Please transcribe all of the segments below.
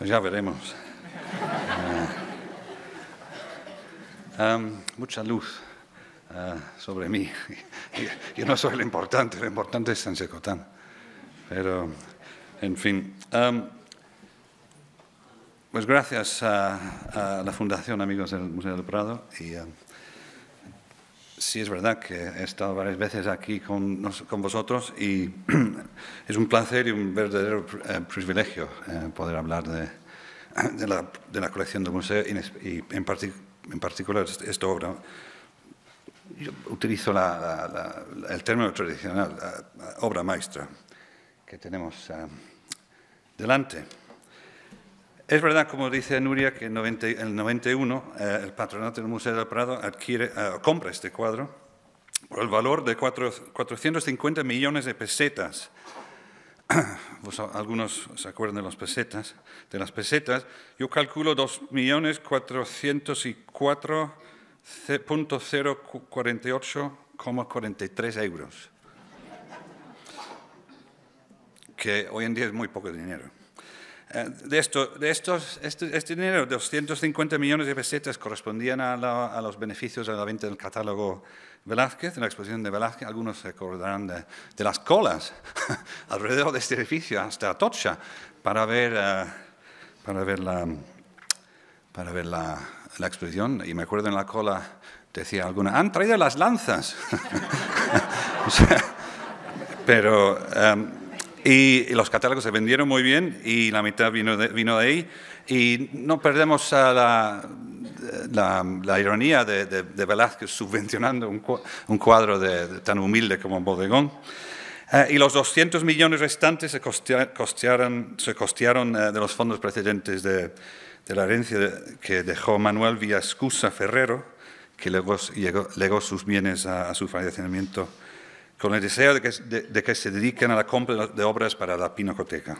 Pues ya veremos. Mucha luz sobre mí. Yo no soy lo importante es Sánchez Cotán. Pero, en fin. Pues gracias a la Fundación Amigos del Museo del Prado. Y sí, es verdad que he estado varias veces aquí con vosotros y es un placer y un verdadero privilegio poder hablar de la colección del museo y en particular esta obra. Yo utilizo el término tradicional, la obra maestra que tenemos delante. Es verdad, como dice Nuria, que en el 91 el Patronato del Museo del Prado compra este cuadro por el valor de 450 millones de pesetas. Algunos se acuerdan de las pesetas. Yo calculo 2.404.048,43 euros, que hoy en día es muy poco dinero. Este dinero, 250 millones de pesetas, correspondían a los beneficios de la venta del catálogo Velázquez, de la exposición de Velázquez. Algunos se acordarán de las colas alrededor de este edificio, hasta Atocha, para ver la exposición. Y me acuerdo en la cola decía alguna, han traído las lanzas. O sea, pero... Y los catálogos se vendieron muy bien y la mitad vino de ahí. Y no perdemos la ironía de Velázquez subvencionando un cuadro tan humilde como un bodegón. Y los 200 millones restantes se costearon de los fondos precedentes de la herencia que dejó Manuel Villaescusa Ferrero, que legó sus bienes a su fallecimiento, con el deseo de que se dediquen a la compra de obras para la pinacoteca.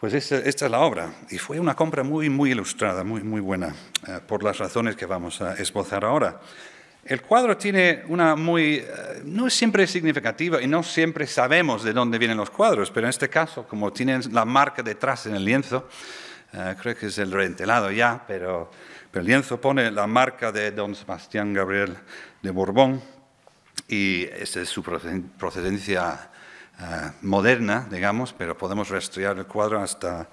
Pues esta es la obra, y fue una compra muy, muy ilustrada, muy, muy buena, por las razones que vamos a esbozar ahora. El cuadro tiene no es siempre significativa, y no siempre sabemos de dónde vienen los cuadros, pero en este caso, como tienen la marca detrás en el lienzo, creo que es el rentelado ya, pero el lienzo pone la marca de don Sebastián Gabriel de Bourbon, y esa es su procedencia moderna, digamos, pero podemos rastrear el cuadro hasta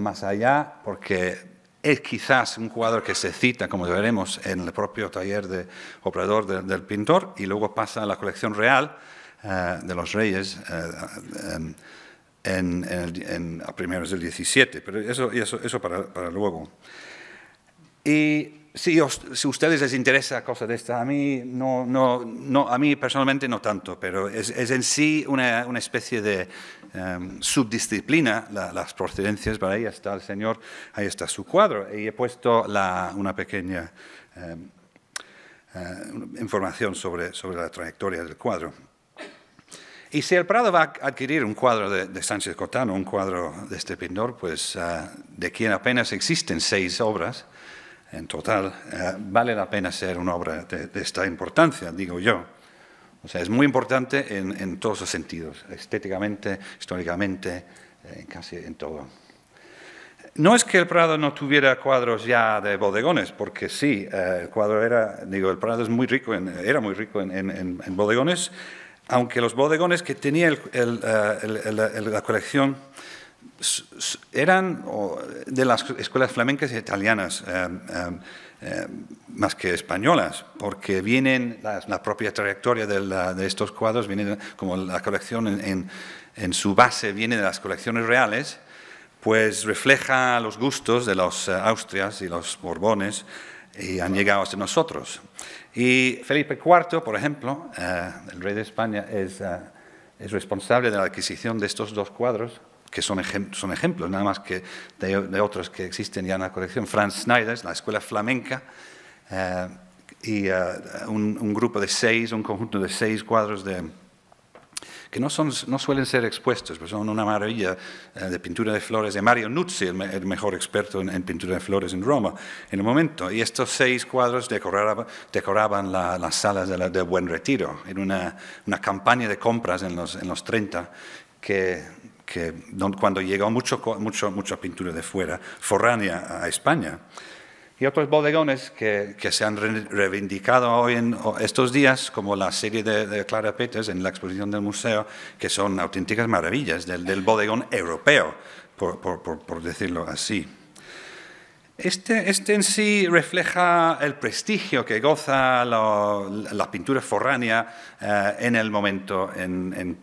más allá, porque es quizás un cuadro que se cita, como veremos, en el propio taller de obrador del pintor, y luego pasa a la colección real de los Reyes a primeros del 17, pero eso para luego. Y... Si a ustedes les interesa cosas de estas, a mí personalmente no tanto, pero es en sí una especie de subdisciplina, las procedencias. Para ahí está el señor, ahí está su cuadro, y he puesto una pequeña información sobre la trayectoria del cuadro. Y si el Prado va a adquirir un cuadro de Sánchez Cotán, un cuadro de este pintor, pues de quien apenas existen 6 obras, en total, vale la pena ser una obra de esta importancia, digo yo. O sea, es muy importante en todos los sentidos, estéticamente, históricamente, casi en todo. No es que el Prado no tuviera cuadros ya de bodegones, porque sí, el Prado era muy rico en bodegones, aunque los bodegones que tenía la colección eran de las escuelas flamencas e italianas, más que españolas, porque vienen, la propia trayectoria de estos cuadros, viene, como la colección en su base viene de las colecciones reales, pues refleja los gustos de los Austrias y los Borbones, y han llegado hasta nosotros. Y Felipe IV, por ejemplo, el rey de España, es responsable de la adquisición de estos 2 cuadros, que son ejemplos, nada más que de otros que existen ya en la colección. Franz Snyder, la escuela flamenca, y un conjunto de 6 cuadros que no suelen ser expuestos, pero son una maravilla, de pintura de flores, de Mario Nuzzi, el mejor experto en pintura de flores en Roma en el momento. Y estos 6 cuadros decoraban las salas de Buen Retiro, en una campaña de compras en los 30 que... que cuando llegó muchas pinturas de fuera, forránea a España. Y otros bodegones que se han reivindicado hoy en estos días, como la serie de Clara Peters en la exposición del museo, que son auténticas maravillas del bodegón europeo, por decirlo así. Este en sí refleja el prestigio que goza la pintura forránea en el momento en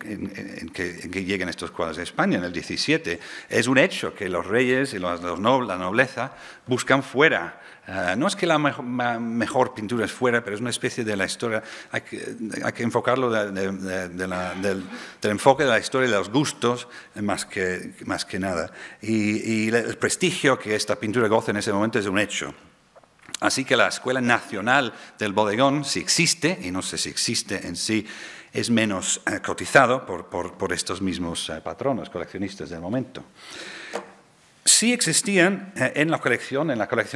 que llegan estos cuadros a España, en el 17. Es un hecho que los reyes y la nobleza buscan fuera. No es que la mejor pintura es fuera, pero es una especie de la historia. Hay que enfocarlo del enfoque de la historia y de los gustos más que nada. Y el prestigio que esta pintura goza en ese momento es un hecho. Así que la Escuela Nacional del Bodegón, si existe, y no sé si existe en sí, es menos cotizado por estos mismos patronos, coleccionistas del momento. Sí existían en la colección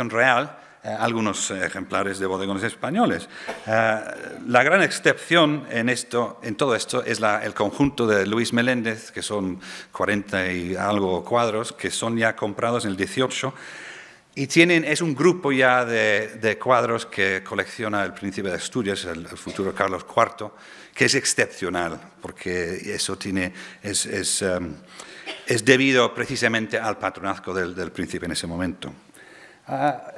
real, algunos ejemplares de bodegones españoles. La gran excepción en todo esto es el conjunto de Luis Meléndez, que son 40 y algo cuadros, que son ya comprados en el 18, y es un grupo ya de cuadros que colecciona el príncipe de Asturias, el futuro Carlos IV, que es excepcional, porque eso es debido precisamente al patronazgo del príncipe en ese momento.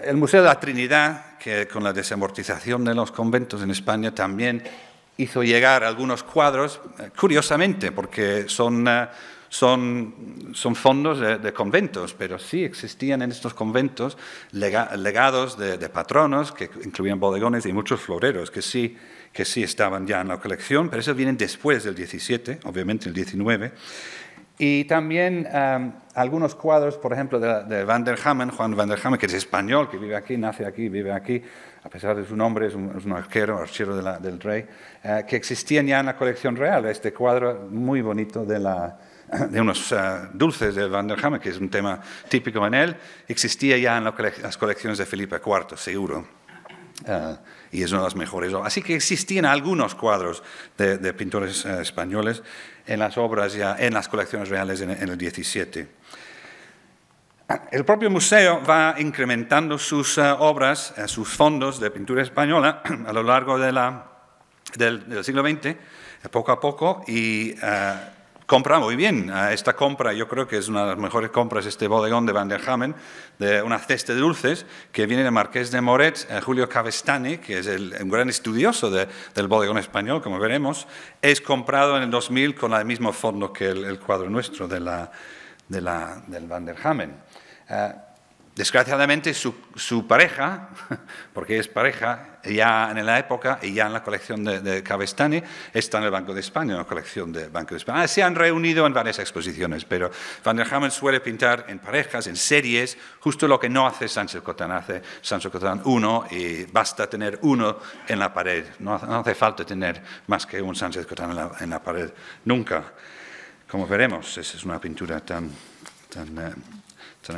El Museo de la Trinidad, que con la desamortización de los conventos en España también hizo llegar algunos cuadros, curiosamente, porque son fondos de conventos, pero sí existían en estos conventos legados de patronos que incluían bodegones y muchos floreros que sí estaban ya en la colección, pero esos vienen después del 17, obviamente el 19. Y también algunos cuadros, por ejemplo, de Van der Hamen, Juan Van der Hamen, que es español, que vive aquí, nace aquí, vive aquí, a pesar de su nombre, es un archero del rey, que existían ya en la colección real. Este cuadro muy bonito de unos dulces de Van der Hamen, que es un tema típico en él, existía ya en las colecciones de Felipe IV, seguro. Y es una de las mejores obras. Así que existían algunos cuadros de pintores españoles en las obras ya, en las colecciones reales en el 17. El propio museo va incrementando sus obras, sus fondos de pintura española a lo largo del siglo XX, poco a poco, y compra muy bien. Esta compra, yo creo que es una de las mejores compras, este bodegón de Van der Hamen, de una cesta de dulces que viene del Marqués de Moret, Julio Cavestany, que es un gran estudioso del bodegón español, como veremos, es comprado en el 2000 con el mismo fondo que el cuadro nuestro del Van der Hamen. Desgraciadamente, su pareja, porque es pareja, ya en la época y ya en la colección de Cavestany, está en el Banco de España, en la colección del Banco de España. Se han reunido en varias exposiciones, pero Van der Hamen suele pintar en parejas, en series, justo lo que no hace Sánchez Cotán. Hace Sánchez Cotán uno y basta tener uno en la pared. No hace falta tener más que un Sánchez Cotán en la pared, nunca. Como veremos, es una pintura tan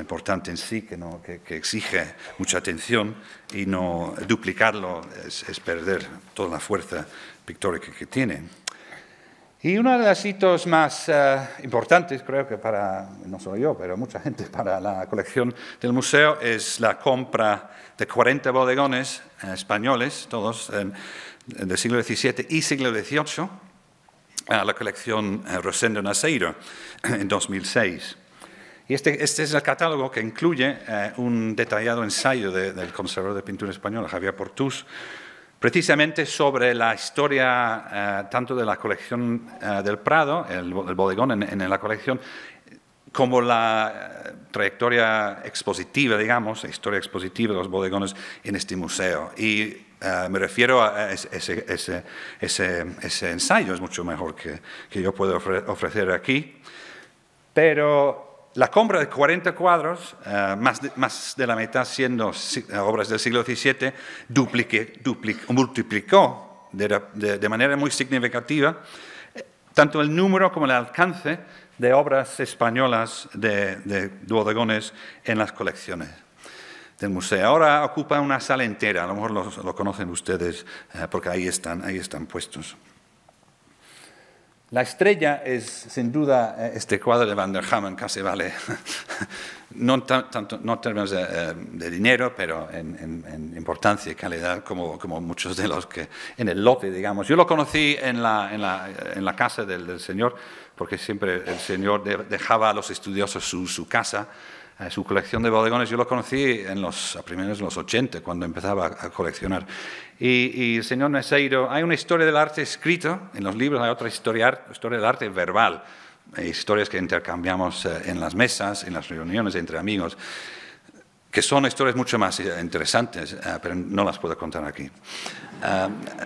importante en sí, que exige mucha atención, y no duplicarlo es perder toda la fuerza pictórica que tiene. Y uno de los hitos más importantes, creo que no solo yo, pero mucha gente, para la colección del museo, es la compra de 40 bodegones españoles, todos del siglo XVII y siglo XVIII, a la colección Rosendo Naseiro en 2006. Y este es el catálogo que incluye un detallado ensayo del conservador de pintura española, Javier Portús, precisamente sobre la historia tanto de la colección del Prado, el bodegón en la colección, como la trayectoria expositiva, digamos, la historia expositiva de los bodegones en este museo. Y me refiero a ese ensayo, es mucho mejor que yo puedo ofrecer aquí, pero la compra de 40 cuadros, más de la mitad siendo obras del siglo XVII, multiplicó de manera muy significativa tanto el número como el alcance de obras españolas de bodegones en las colecciones del museo. Ahora ocupa una sala entera, a lo mejor lo conocen ustedes porque ahí están puestos. La estrella es, sin duda, este cuadro de Van der Hamen, casi vale, no tanto en términos de dinero, pero en importancia y calidad, como muchos de los que en el lote, digamos. Yo lo conocí en la casa del señor, porque siempre el señor dejaba a los estudiosos su casa, su colección de bodegones. Yo lo conocí a primeros de los 80, cuando empezaba a coleccionar. Y el señor Neseiro, hay una historia del arte escrita en los libros, hay otra historia del arte verbal, historias que intercambiamos en las mesas, en las reuniones entre amigos, que son historias mucho más interesantes, pero no las puedo contar aquí.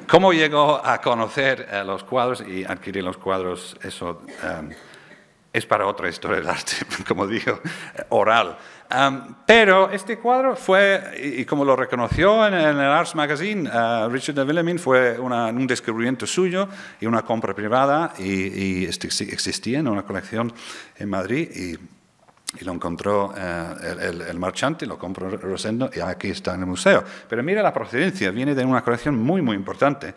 ¿Cómo llegó a conocer los cuadros y adquirir los cuadros? Eso es para otra historia del arte, como digo, oral. Pero este cuadro fue, y como lo reconoció en el Arts Magazine, Richard de Villemin, fue un descubrimiento suyo y una compra privada, y existía en una colección en Madrid, y lo encontró el marchante, lo compró Rosendo, y aquí está en el museo. Pero mira la procedencia, viene de una colección muy, muy importante.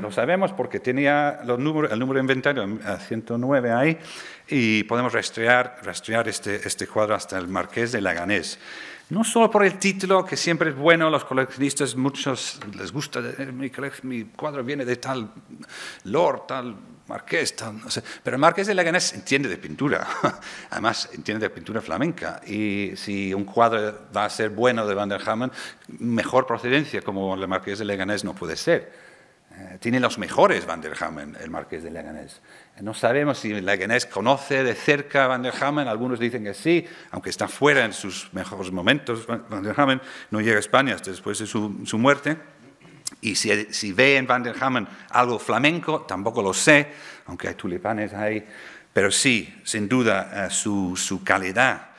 Lo sabemos porque tenía el número de inventario 109 ahí, y podemos rastrear este cuadro hasta el Marqués de Leganés. No solo por el título, que siempre es bueno, los coleccionistas, muchos les gusta, mi cuadro viene de tal lord, tal marqués, tal, no sé. Pero el Marqués de Leganés entiende de pintura, además entiende de pintura flamenca, y si un cuadro va a ser bueno de Van der Hamen, mejor procedencia como el Marqués de Leganés no puede ser. Tiene los mejores Van der Hamen, el Marqués de Leganés. No sabemos si Leganés conoce de cerca a Van der Hamen, algunos dicen que sí, aunque está fuera en sus mejores momentos. Van der Hamen no llega a España hasta después de su muerte, y si ve en Van der Hamen algo flamenco, tampoco lo sé, aunque hay tulipanes ahí, pero sí, sin duda, su calidad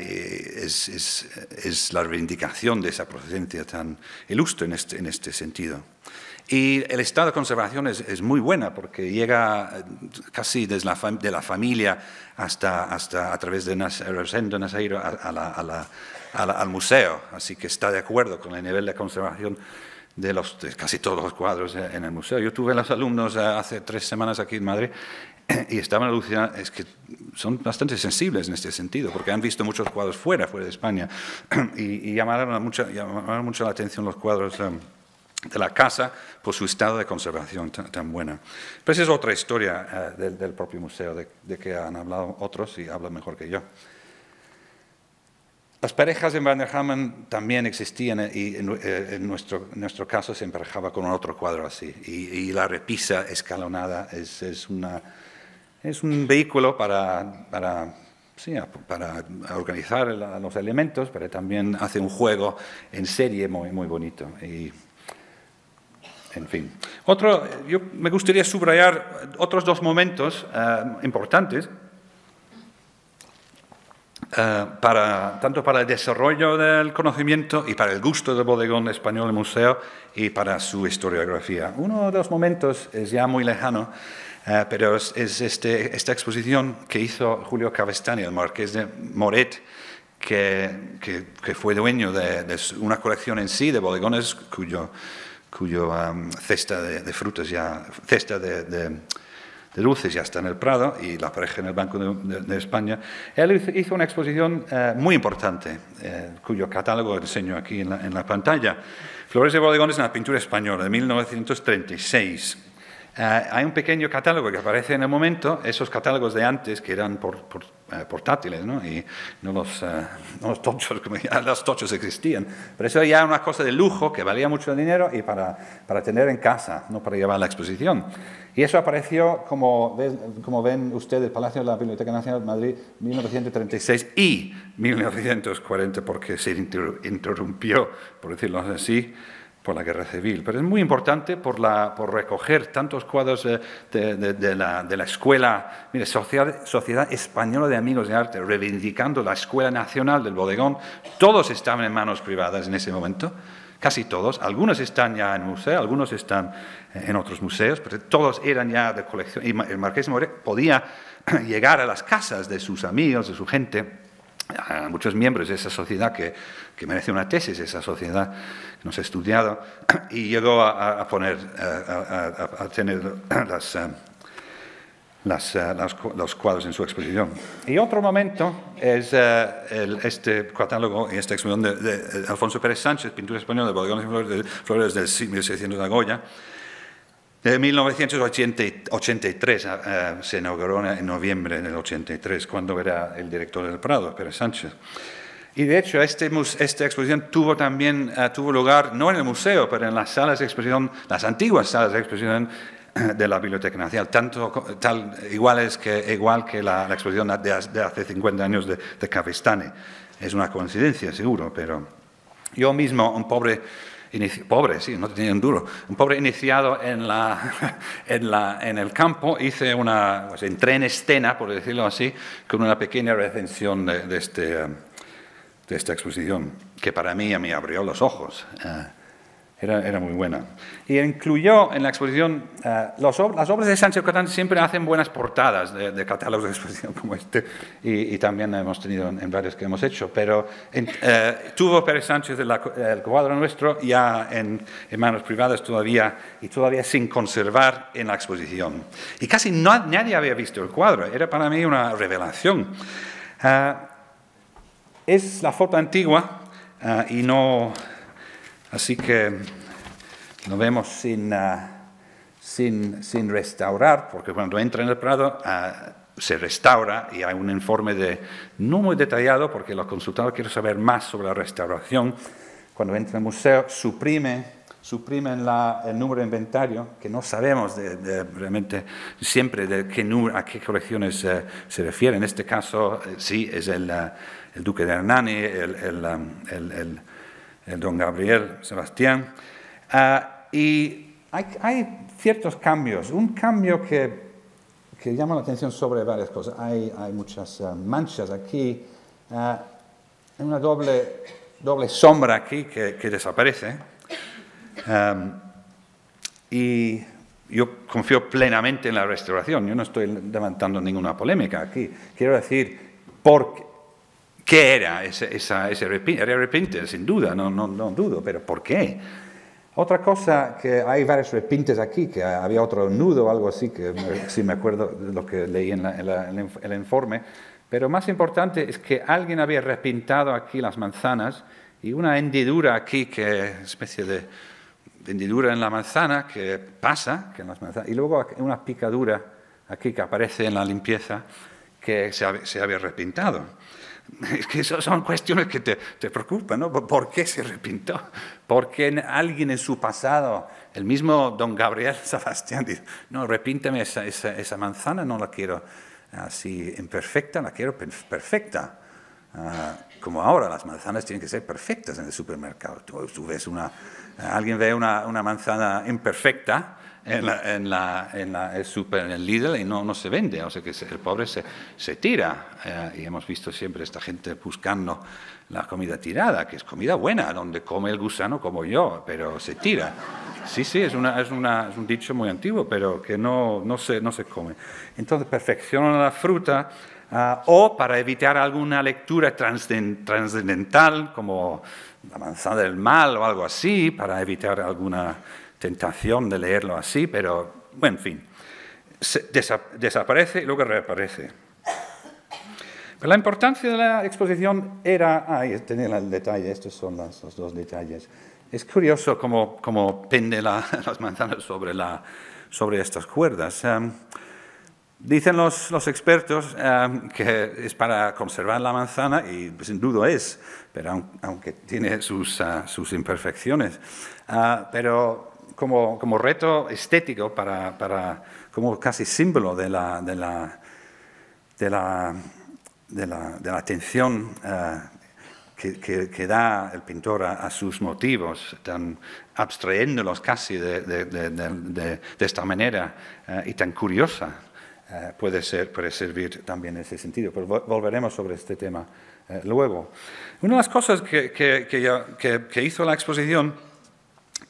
es la reivindicación de esa procedencia tan ilustre en este sentido. Y el estado de conservación es muy buena, porque llega casi desde la familia hasta a través de Rosendo Naseiro al museo. Así que está de acuerdo con el nivel de conservación de casi todos los cuadros en el museo. Yo tuve a los alumnos hace 3 semanas aquí en Madrid y estaban alucinados. Es que son bastante sensibles en este sentido, porque han visto muchos cuadros fuera de España, y llamaron mucho la atención los cuadros de la casa por su estado de conservación tan buena. Pero esa es otra historia del propio museo, de que han hablado otros y hablan mejor que yo. Las parejas en Van der Hamen también existían, y en nuestro caso se emparejaba con otro cuadro así. Y la repisa escalonada es un vehículo para organizar los elementos, pero también hace un juego en serie muy, muy bonito. Y, en fin. Yo me gustaría subrayar otros dos momentos importantes, tanto para el desarrollo del conocimiento y para el gusto del bodegón español en museo y para su historiografía. Uno de los momentos es ya muy lejano, pero es esta exposición que hizo Julio Cavestany, el Marqués de Moret, que fue dueño de una colección en sí de bodegones cuyo cesta de frutas ya, cesta de dulces ya está en el Prado, y la pareja en el Banco de España. Él hizo una exposición muy importante, cuyo catálogo enseño aquí en la pantalla. Flores de bodegones en la pintura española, de 1936. Hay un pequeño catálogo que aparece en el momento, esos catálogos de antes que eran portátiles, ¿no? Y no los tochos, como ya los tochos existían. Pero eso ya era una cosa de lujo que valía mucho dinero y para tener en casa, no para llevar a la exposición. Y eso apareció, como ven ustedes, el Palacio de la Biblioteca Nacional de Madrid, 1936 y 1940, porque se interrumpió, por decirlo así, por la Guerra Civil. Pero es muy importante por recoger tantos cuadros de la escuela, mire, Sociedad Española de Amigos de Arte, reivindicando la Escuela Nacional del Bodegón. Todos estaban en manos privadas en ese momento, casi todos. Algunos están ya en el museo, algunos están en otros museos, pero todos eran ya de colección. Y el Marqués de Moret podía llegar a las casas de sus amigos, de su gente. A muchos miembros de esa sociedad que merece una tesis, esa sociedad que nos ha estudiado, y llegó a tener las los cuadros en su exposición. Y otro momento es este catálogo y esta exposición de Alfonso Pérez Sánchez, Pintura Española de Bodegones y Flores del 1600 de Goya. De 1983 se inauguró en noviembre del 83, cuando era el director del Prado, Pérez Sánchez. Y de hecho, esta exposición tuvo lugar, no en el museo, pero en las salas de exposición, las antiguas salas de exposición de la Biblioteca Nacional, igual que la exposición de hace 50 años de Cavestany. Es una coincidencia, seguro, pero yo mismo, un pobre iniciado en el campo, hice una, pues, entré en escena, por decirlo así, con una pequeña recensión de esta exposición, que para mí me abrió los ojos. Era muy buena. Y incluyó en la exposición, las obras de Sánchez Cotán siempre hacen buenas portadas de catálogos de exposición como este, y también hemos tenido en varios que hemos hecho, pero tuvo Pérez Sánchez el cuadro nuestro ya en manos privadas todavía sin conservar en la exposición. Y casi nadie había visto el cuadro, era para mí una revelación. Es la foto antigua y no... Así que lo vemos sin restaurar, porque cuando entra en el Prado se restaura y hay un informe no muy detallado, porque los consultados quieren saber más sobre la restauración. Cuando entra en el museo suprimen el número de inventario, que no sabemos realmente siempre a qué colecciones se refiere. En este caso, sí, es el duque de Hernani, el don Gabriel, Sebastián, y hay ciertos cambios. Un cambio que llama la atención sobre varias cosas. Hay muchas manchas aquí, hay una doble sombra aquí que desaparece, y yo confío plenamente en la restauración. Yo no estoy levantando ninguna polémica aquí. Quiero decir, ¿qué era ese repinte? Era repinte, sin duda, no dudo, pero ¿por qué? Otra cosa, que hay varios repintes aquí, que había otro nudo o algo así, que sí me acuerdo de lo que leí en el informe, pero más importante es que alguien había repintado aquí las manzanas y una hendidura aquí, que especie de hendidura en la manzana que pasa, que en las manzanas, y luego una picadura aquí que aparece en la limpieza que se había repintado. Es que son cuestiones que te preocupan, ¿no? ¿Por qué se repintó? ¿Por qué alguien en su pasado, el mismo don Gabriel Sebastián, dice, no, repíntame esa manzana, no la quiero así imperfecta, la quiero perfecta? Como ahora, las manzanas tienen que ser perfectas en el supermercado. Tú ves alguien ve una manzana imperfecta en el Lidl y no se vende, o sea que el pobre se tira. Y hemos visto siempre esta gente buscando la comida tirada, que es comida buena, donde come el gusano como yo, pero se tira. Sí, es un dicho muy antiguo, pero que no se come. Entonces perfeccionan la fruta, o para evitar alguna lectura trascendental, como la manzana del mal o algo así, para evitar alguna tentación de leerlo así, pero, bueno, en fin, desaparece y luego reaparece. Pero la importancia de la exposición era... Ahí tenía el detalle, estos son los dos detalles. Es curioso cómo pende las manzanas sobre estas cuerdas. Dicen los expertos que es para conservar la manzana, y sin duda es, pero aunque tiene sus imperfecciones. Pero como reto estético, como casi símbolo de la atención que da el pintor a sus motivos, tan abstrayéndolos casi de esta manera y tan curiosa. Puede servir también en ese sentido, pero volveremos sobre este tema luego. Una de las cosas que hizo la exposición,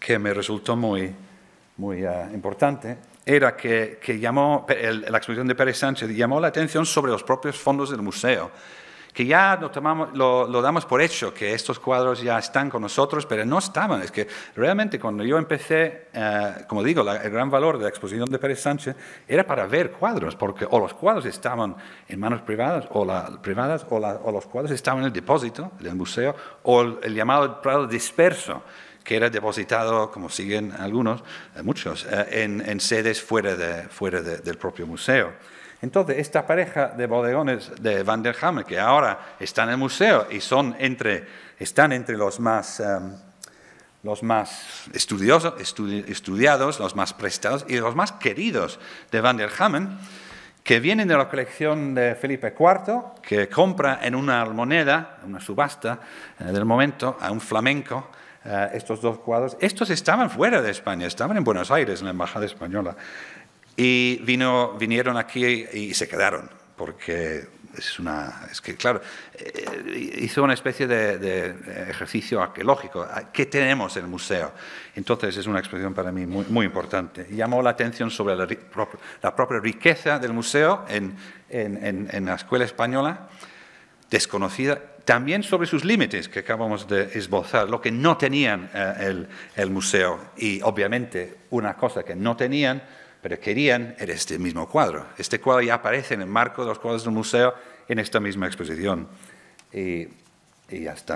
que me resultó muy importante, era que la exposición de Pérez Sánchez llamó la atención sobre los propios fondos del museo, que ya lo damos por hecho, que estos cuadros ya están con nosotros, pero no estaban. Es que realmente cuando yo empecé, como digo, el gran valor de la exposición de Pérez Sánchez era para ver cuadros, porque o los cuadros estaban en manos privadas o los cuadros estaban en el depósito del museo o el llamado Prado disperso, que era depositado, como siguen algunos, muchos, en sedes fuera del propio museo. Entonces, esta pareja de bodegones de Van der Hamen, que ahora está en el museo y están entre los más estudiados, los más prestados y los más queridos de Van der Hamen, que vienen de la colección de Felipe IV, que compra en una moneda, una subasta del momento, a un flamenco, estos dos cuadros. Estos estaban fuera de España, estaban en Buenos Aires, en la Embajada Española. Y vinieron aquí y se quedaron, porque claro, hizo una especie de ejercicio arqueológico. ¿Qué tenemos en el museo? Entonces, es una expresión para mí muy, muy importante. Llamó la atención sobre la propia riqueza del museo en la escuela española, desconocida, también sobre sus límites que acabamos de esbozar, lo que no tenían el museo. Y, obviamente, una cosa que no tenían, pero querían, era este mismo cuadro. Este cuadro ya aparece en el marco de los cuadros del museo en esta misma exposición. Y ya está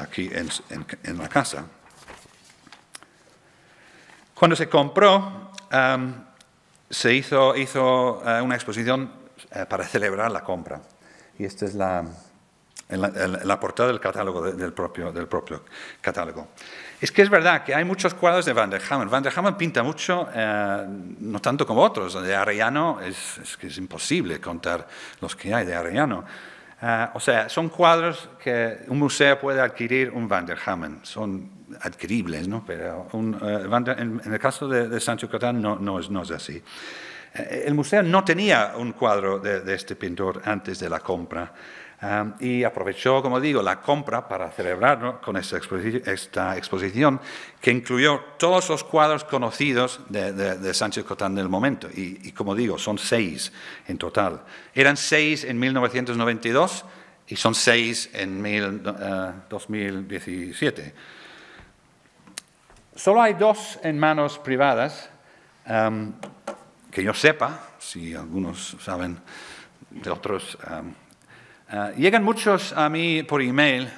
aquí en la casa. Cuando se compró, se hizo una exposición para celebrar la compra. Y esta es la portada del catálogo, del propio catálogo. Es que es verdad que hay muchos cuadros de Van der Hamen. Van der Hamen pinta mucho, no tanto como otros. De Arellano es imposible contar los que hay de Arellano. O sea, son cuadros que un museo puede adquirir un Van der Hamen. Son adquiribles, ¿no? Pero en el caso de Sánchez Cotán no es así. El museo no tenía un cuadro de este pintor antes de la compra. Y aprovechó, como digo, la compra para celebrarlo con esta exposición que incluyó todos los cuadros conocidos de Sánchez Cotán del momento. Y como digo, son 6 en total. Eran 6 en 1992 y son 6 en 2017. Solo hay 2 en manos privadas, que yo sepa, si algunos saben de otros. Llegan muchos a mí por email,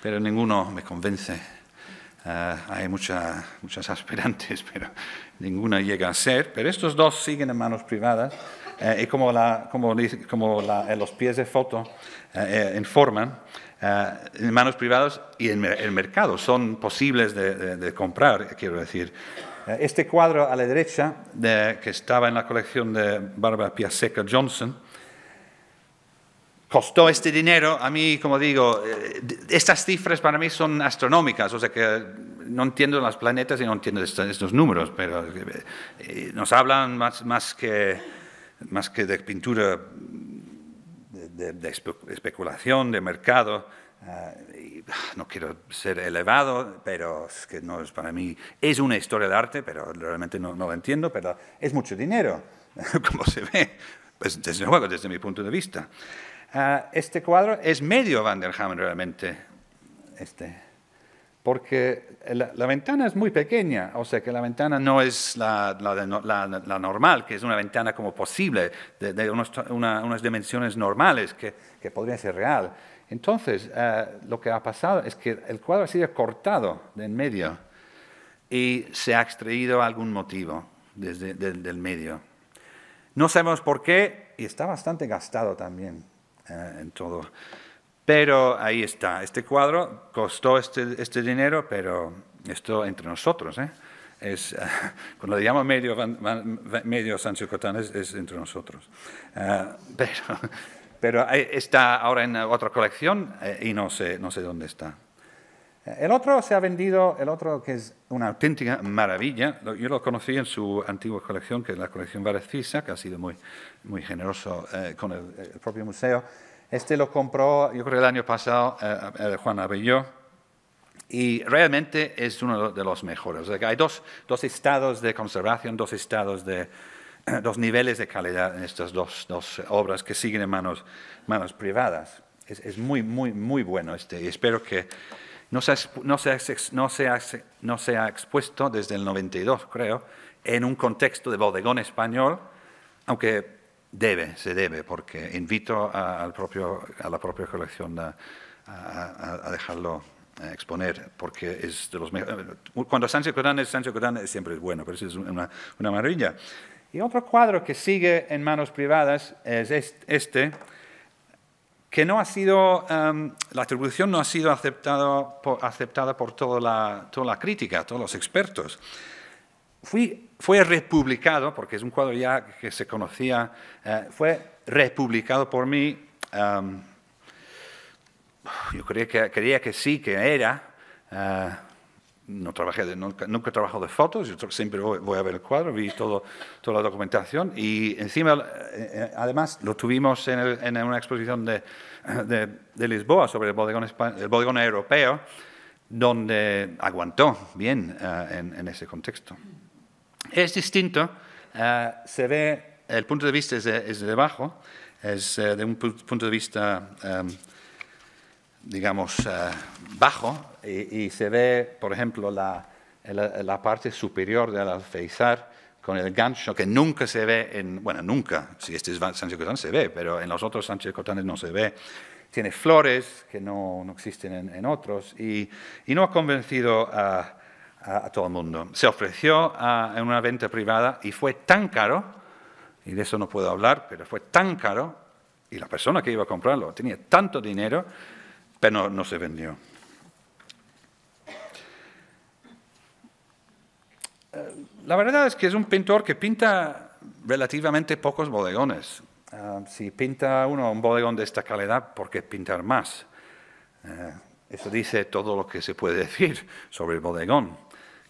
pero ninguno me convence. Hay muchas aspirantes, pero ninguna llega a ser. Pero estos 2 siguen en manos privadas y como los pies de foto informan, en manos privadas y en el mercado son posibles de comprar, quiero decir. Este cuadro a la derecha, que estaba en la colección de Barbara Piaseca Johnson, costó este dinero. A mí, como digo, estas cifras para mí son astronómicas, o sea que no entiendo los planetas y no entiendo estos números, pero nos hablan más que de pintura, de especulación, de mercado. No quiero ser elevado, pero es que no es para mí. Es una historia del arte, pero realmente no lo entiendo, pero es mucho dinero, como se ve, pues, desde luego, desde mi punto de vista. Este cuadro es medio Van der Hamen realmente, porque la ventana es muy pequeña, o sea que la ventana no es la normal, que es una ventana como posible, de unas dimensiones normales que podría ser real. Entonces, lo que ha pasado es que el cuadro ha sido cortado de en medio y se ha extraído algún motivo del medio. No sabemos por qué y está bastante gastado también. En todo. Pero ahí está, este cuadro costó este dinero, pero esto entre nosotros, es, cuando le llamo medio Sánchez Cotán es entre nosotros. Pero está ahora en otra colección y no sé dónde está. El otro se ha vendido, el otro que es una auténtica maravilla. Yo lo conocí en su antigua colección, que es la colección Varefisa, que ha sido muy, muy generoso con el propio museo. Este lo compró, yo creo, el año pasado, Juan Abelló, y realmente es uno de los mejores. O sea, que hay dos estados de conservación, dos estados los niveles de calidad en estas dos obras que siguen en manos privadas. Es muy bueno este, y espero que no se ha expuesto desde el 92, creo, en un contexto de bodegón español, aunque se debe, porque invito a la propia colección a dejarlo exponer, porque es de los mejores. Cuando Sánchez Cotán siempre es bueno, pero es una maravilla. Y otro cuadro que sigue en manos privadas es este, que no ha sido, la atribución no ha sido aceptada por toda la crítica, todos los expertos. Fue republicado, porque es un cuadro ya que se conocía, fue republicado por mí, yo creía que sí, que era, nunca he trabajado de fotos, yo siempre voy a ver el cuadro, vi toda la documentación y encima, además, lo tuvimos en una exposición de Lisboa sobre el bodegón europeo, donde aguantó bien en ese contexto. Es distinto, se ve, el punto de vista es de abajo, es de un punto de vista, digamos, bajo, y se ve, por ejemplo, la parte superior del alféizar con el gancho, que nunca se ve, nunca, si este es Sánchez Cotán se ve, pero en los otros Sánchez Cotánes no se ve. Tiene flores que no existen en otros y no ha convencido a todo el mundo. Se ofreció en una venta privada y fue tan caro, y de eso no puedo hablar, pero fue tan caro, y la persona que iba a comprarlo tenía tanto dinero, pero no se vendió. La verdad es que es un pintor que pinta relativamente pocos bodegones. Si pinta uno un bodegón de esta calidad, ¿por qué pintar más? Eso dice todo lo que se puede decir sobre el bodegón,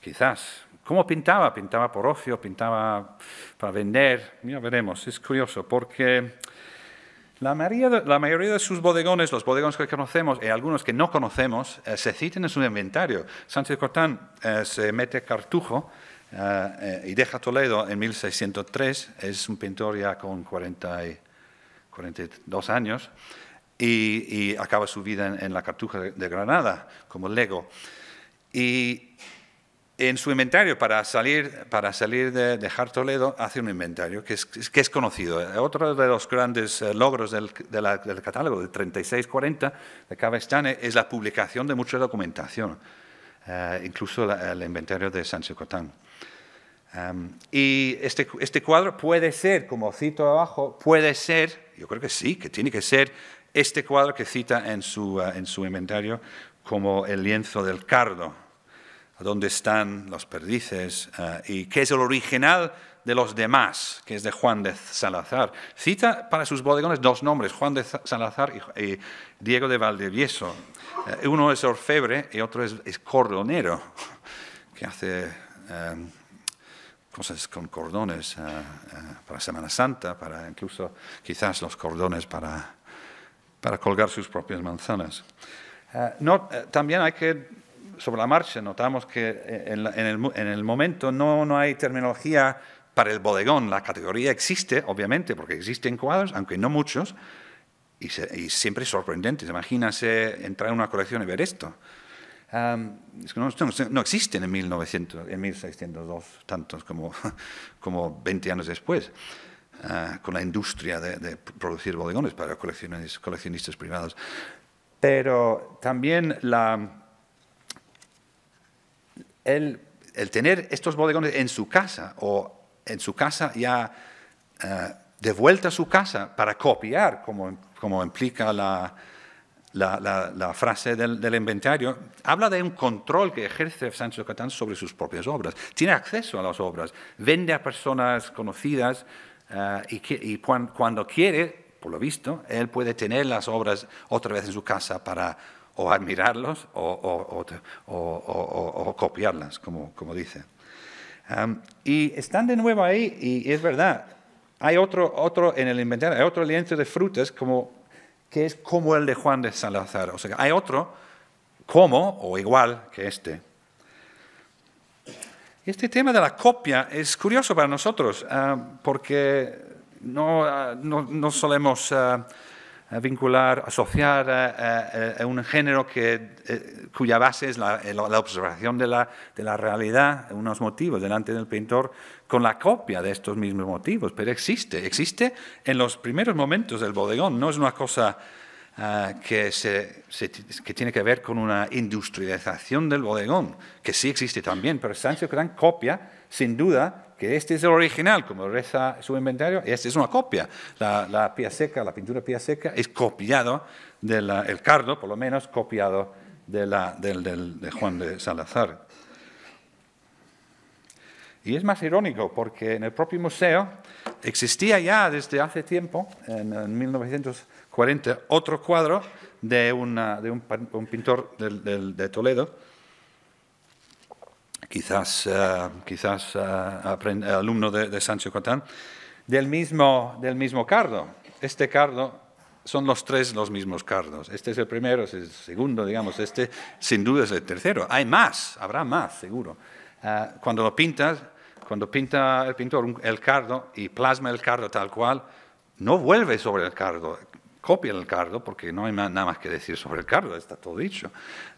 quizás. ¿Cómo pintaba? Pintaba por ocio, pintaba para vender. Ya veremos, es curioso, porque la mayoría de sus bodegones, los bodegones que conocemos y algunos que no conocemos, se citan en su inventario. Sánchez Cotán se mete Cartujo, y deja Toledo en 1603, es un pintor ya con 42 años y acaba su vida en la Cartuja de Granada como lego. Y en su inventario, para salir de dejar Toledo, hace un inventario que es conocido. Otro de los grandes logros del catálogo de 3640 de Cavestany es la publicación de mucha documentación, incluso el inventario de Sánchez Cotán. Y este cuadro puede ser, como cito abajo, puede ser, yo creo que sí, que tiene que ser este cuadro que cita en su inventario como el lienzo del cardo, donde están los perdices, y que es el original de los demás, que es de Juan de Salazar. Cita para sus bodegones dos nombres, Juan de Salazar y Diego de Valdevieso. Uno es orfebre y otro es cordonero, que hace... cosas con cordones para Semana Santa, para incluso quizás los cordones para colgar sus propias manzanas. También hay que, sobre la marcha, notamos que en el momento no hay terminología para el bodegón. La categoría existe, obviamente, porque existen cuadros, aunque no muchos, y siempre sorprendentes. Imagínense entrar en una colección y ver esto. No existen en 1602, tantos como 20 años después, con la industria de producir bodegones para coleccionistas privados. Pero también el tener estos bodegones en su casa o en su casa ya de vuelta a su casa para copiar, como implica la frase del inventario, habla de un control que ejerce Sánchez Cotán sobre sus propias obras. Tiene acceso a las obras, vende a personas conocidas y cuando quiere, por lo visto, él puede tener las obras otra vez en su casa para o admirarlos o copiarlas, como dice. Y están de nuevo ahí y es verdad, hay otro en el inventario, hay otro lienzo de frutas que es como el de Juan de Salazar. O sea, hay otro como o igual que este. Este tema de la copia es curioso para nosotros, porque no solemos vincular, asociar a un género cuya base es la observación de la realidad, unos motivos delante del pintor, con la copia de estos mismos motivos. Pero existe en los primeros momentos del bodegón, no es una cosa que tiene que ver con una industrialización del bodegón, que sí existe también, pero Sánchez Cotán copia, sin duda, que este es el original, como reza su inventario, y esta es una copia. La pía seca, la pintura pía seca, es copiado, el cardo, por lo menos, copiado de Juan de Salazar. Y es más irónico, porque en el propio museo existía ya desde hace tiempo, en 1940, otro cuadro de un pintor de Toledo, quizás alumno de Sánchez Cotán, del mismo cardo. Este cardo, son los tres los mismos cardos. Este es el primero, este es el segundo, digamos, este sin duda es el tercero. Hay más, habrá más, seguro. Cuando pinta el pintor el cardo y plasma el cardo tal cual, no vuelve sobre el cardo, copia el cardo, porque no hay nada más que decir sobre el cardo, está todo dicho.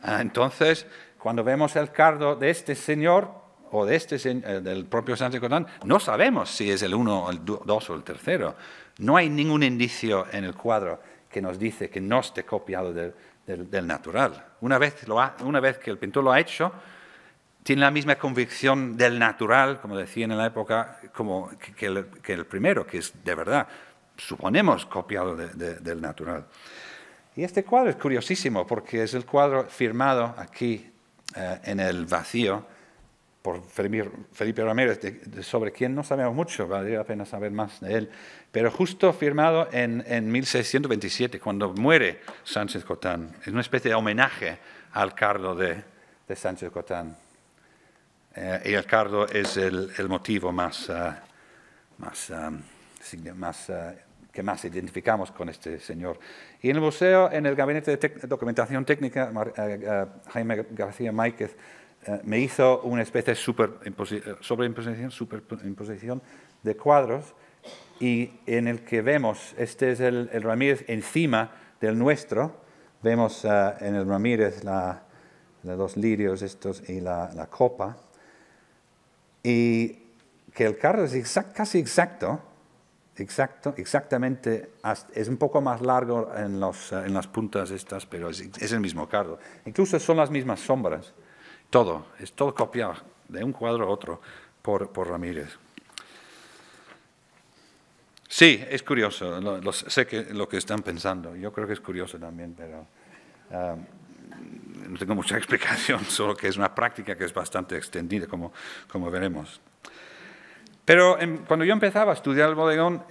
Entonces, cuando vemos el cardo de este señor o del propio Sánchez Cotán, no sabemos si es el uno, el dos o el tercero. No hay ningún indicio en el cuadro que nos dice que no esté copiado del natural. Una vez que el pintor lo ha hecho, tiene la misma convicción del natural, como decían en la época, como que el primero, que es de verdad, suponemos, copiado del natural. Y este cuadro es curiosísimo, porque es el cuadro firmado aquí, en el vacío, por Felipe Ramírez, sobre quien no sabemos mucho, valdría la pena saber más de él, pero justo firmado en 1627, cuando muere Sánchez Cotán. Es una especie de homenaje al cardo de Sánchez Cotán. Y el cardo es el motivo que más identificamos con este señor. Y en el museo, en el Gabinete de Documentación Técnica, Jaime García Máquez me hizo una especie de superimposición de cuadros, y en el que vemos, este es el Ramírez encima del nuestro, vemos en el Ramírez los lirios estos y la copa, y que el cardo es casi exactamente, es un poco más largo en las puntas estas, pero es el mismo cardo. Incluso son las mismas sombras, es todo copiado de un cuadro a otro por Ramírez. Sí, es curioso, sé que lo que están pensando, yo creo que es curioso también, pero no tengo mucha explicación, solo que es una práctica que es bastante extendida, como veremos. Pero cuando yo empezaba a estudiar el bodegón,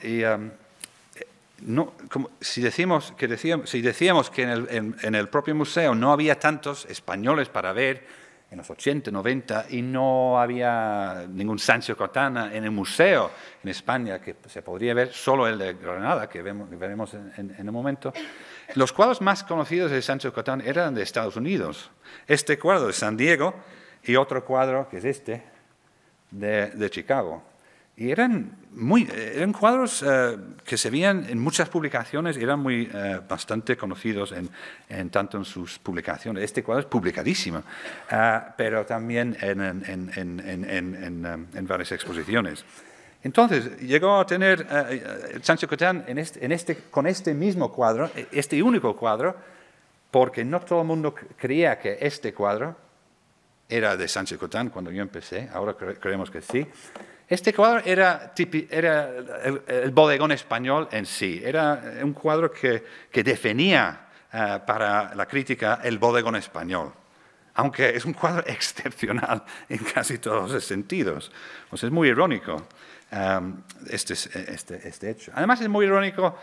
si decíamos que en el propio museo no había tantos españoles para ver en los 80, 90, y no había ningún Sánchez Cotán en el museo en España que se podría ver, solo el de Granada, que veremos en el momento, los cuadros más conocidos de Sánchez Cotán eran de Estados Unidos. Este cuadro de San Diego y otro cuadro, que es este, de Chicago. Y eran cuadros que se veían en muchas publicaciones, eran bastante conocidos tanto en sus publicaciones. Este cuadro es publicadísimo, pero también en varias exposiciones. Entonces, llegó a tener Sánchez Cotán con este mismo cuadro, este único cuadro, porque no todo el mundo creía que este cuadro era de Sánchez Cotán cuando yo empecé, ahora creemos que sí. Este cuadro era el bodegón español en sí. Era un cuadro que definía para la crítica el bodegón español, aunque es un cuadro excepcional en casi todos los sentidos. O sea, es muy irónico este hecho. Además, es muy irónico, a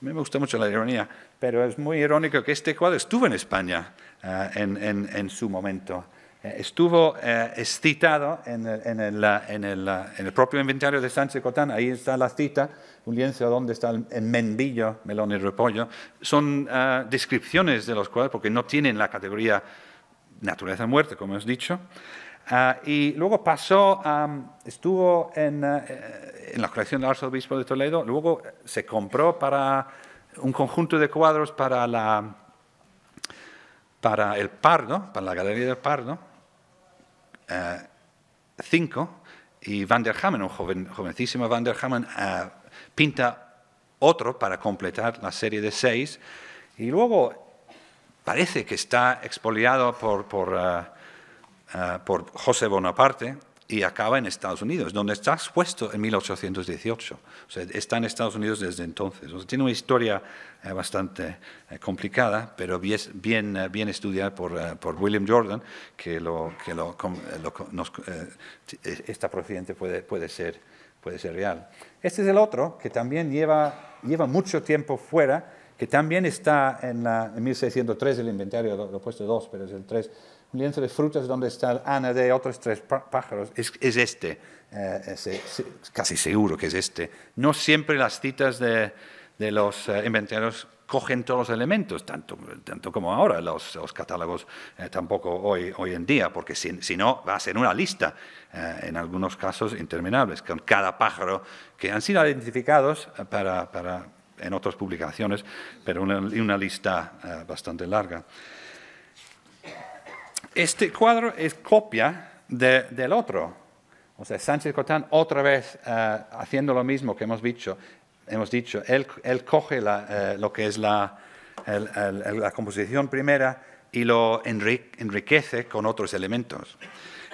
mí me gusta mucho la ironía, pero es muy irónico que este cuadro estuvo en España en su momento. Estuvo citado en el propio inventario de Sánchez Cotán. Ahí está la cita, un lienzo donde está el membrillo, melón y repollo. Son descripciones de los cuadros, porque no tienen la categoría naturaleza muerta, como hemos dicho. Y luego pasó, estuvo en la colección del arzobispo de Toledo, luego se compró para un conjunto de cuadros para el Pardo, para la Galería del Pardo, 5, y Van der Hamen, un jovencísimo Van der Hamen, pinta otro para completar la serie de 6, y luego parece que está expoliado por José Bonaparte y acaba en Estados Unidos, donde está expuesto en 1818. O sea, está en Estados Unidos desde entonces. O sea, tiene una historia bastante complicada, pero bien estudiada por William Jordan, esta procedente puede ser real. Este es el otro, que también lleva mucho tiempo fuera, que también está en 1603, el inventario, lo he puesto 2, pero es el 3, un lienzo de frutas donde está Ana de otros 3 pájaros, es este, casi seguro que es este. No siempre las citas de los inventarios cogen todos los elementos, tanto como ahora los catálogos tampoco hoy en día, porque si no va a ser una lista, en algunos casos interminables, con cada pájaro que han sido identificados en otras publicaciones, pero una lista bastante larga. Este cuadro es copia del otro. O sea, Sánchez Cotán otra vez haciendo lo mismo que hemos dicho. Él coge lo que es la composición primera y lo enriquece con otros elementos.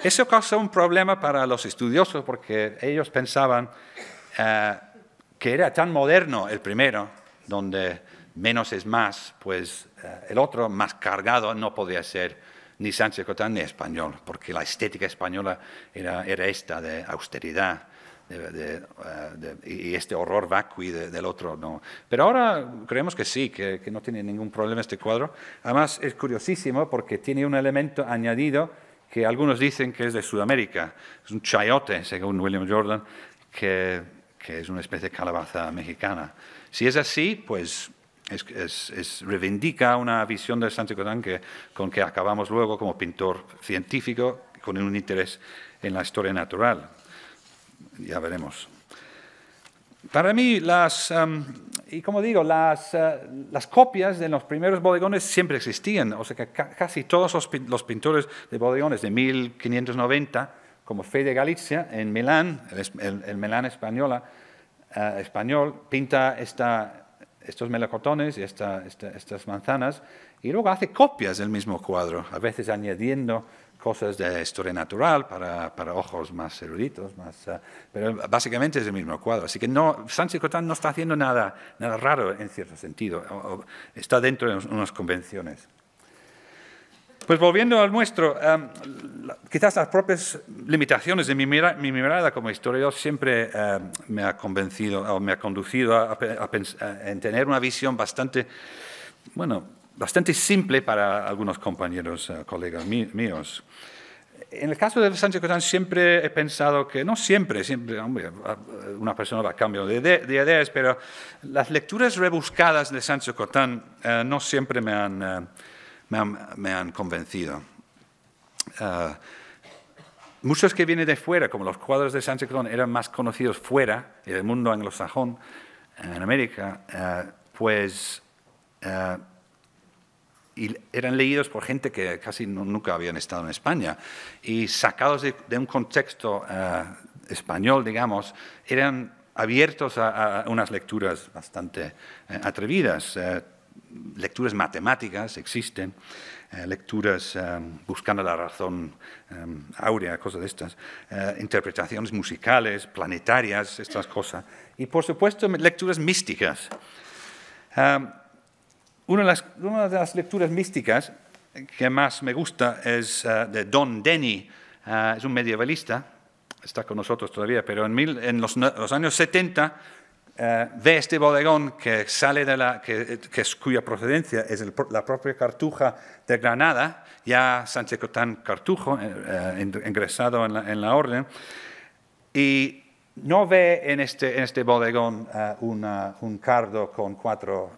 Eso causó un problema para los estudiosos porque ellos pensaban que era tan moderno el primero, donde menos es más, pues el otro más cargado no podía ser ni Sánchez Cotán ni español, porque la estética española era esta de austeridad y este horror vacui del otro. No. Pero ahora creemos que sí, que no tiene ningún problema este cuadro. Además, es curiosísimo porque tiene un elemento añadido que algunos dicen que es de Sudamérica. Es un chayote, según William Jordan, que es una especie de calabaza mexicana. Si es así, pues reivindica una visión de Sánchez Cotán con que acabamos luego como pintor científico con un interés en la historia natural. Ya veremos. Para mí, y como digo, las copias de los primeros bodegones siempre existían. O sea que casi todos los pintores de bodegones de 1590, como Fe de Galicia, en Milán, el Milán español, pinta estos melocotones y estas manzanas, y luego hace copias del mismo cuadro, a veces añadiendo cosas de historia natural para ojos más eruditos, pero básicamente es el mismo cuadro. Así que Sánchez Cotán no está haciendo nada raro en cierto sentido, está dentro de unas convenciones. Pues volviendo al nuestro, quizás las propias limitaciones de mi mirada como historiador siempre me ha convencido o me ha conducido a tener una visión bastante simple para algunos compañeros, colegas míos. En el caso de Sánchez Cotán siempre he pensado que, no siempre una persona va cambiando de ideas, pero las lecturas rebuscadas de Sánchez Cotán no siempre me han convencido. Muchos que vienen de fuera, como los cuadros de Sánchez Cotán eran más conocidos fuera, en el mundo anglosajón, en América, y eran leídos por gente que casi nunca habían estado en España, y sacados de un contexto español, digamos, eran abiertos a unas lecturas bastante atrevidas. Lecturas matemáticas existen, lecturas buscando la razón áurea, cosas de estas, interpretaciones musicales, planetarias, estas cosas. Y, por supuesto, lecturas místicas. Una de las lecturas místicas que más me gusta es de Don Denny, es un medievalista, está con nosotros todavía, pero en los años 70... ve este bodegón que sale cuya procedencia es la propia Cartuja de Granada, ya Sánchez Cotán Cartujo, ingresado en la orden, y no ve en este bodegón un cardo con 4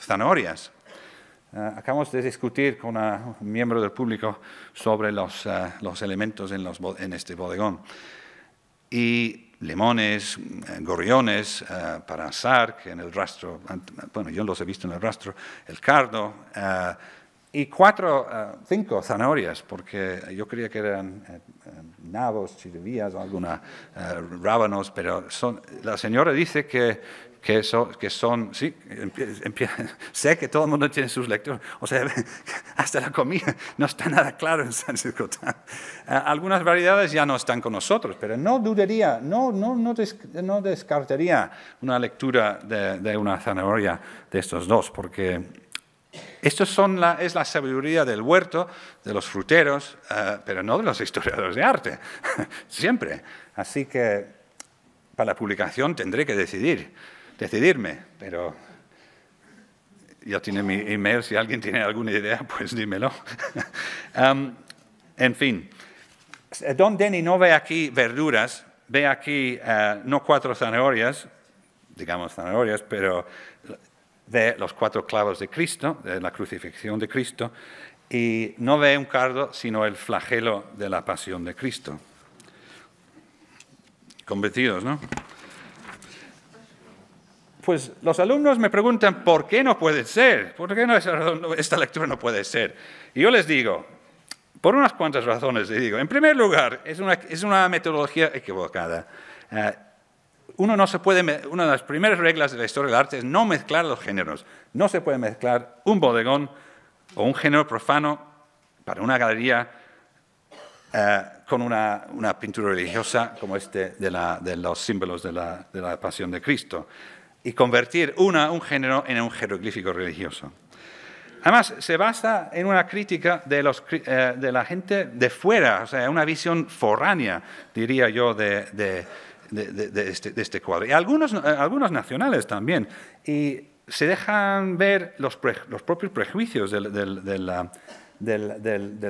zanahorias. Acabamos de discutir con un miembro del público sobre los elementos en este bodegón. Y limones, gorriones para asar, que en el rastro, bueno, yo los he visto en el rastro, el cardo, y cinco zanahorias, porque yo creía que eran nabos, chiribías, algunos rábanos, pero son, la señora dice que son, sí, sé que todo el mundo tiene sus lecturas, o sea, hasta la comida no está nada claro en Sánchez Cotán. Algunas variedades ya no están con nosotros, pero no dudaría, no descartaría una lectura de una zanahoria de estos dos, porque esto es la sabiduría del huerto, de los fruteros, pero no de los historiadores de arte, siempre. Así que para la publicación tendré que decidirme, pero ya tiene mi email, si alguien tiene alguna idea, pues dímelo. En fin, Don Denny no ve aquí verduras, ve aquí no cuatro zanahorias, digamos zanahorias, pero ve los cuatro clavos de Cristo, de la crucifixión de Cristo, y no ve un cardo, sino el flagelo de la pasión de Cristo. Convencidos, ¿no? Pues los alumnos me preguntan, ¿por qué no puede ser? ¿Por qué no esta lectura no puede ser? Y yo les digo, por unas cuantas razones les digo. En primer lugar, es una metodología equivocada. Una de las primeras reglas de la historia del arte es no mezclar los géneros. No se puede mezclar un bodegón o un género profano para una galería con una pintura religiosa como de los símbolos de la Pasión de Cristo, y convertir un género en un jeroglífico religioso. Además, se basa en una crítica de la gente de fuera, o sea, una visión foránea, diría yo, de este cuadro. Y algunos nacionales también. Y se dejan ver los propios prejuicios del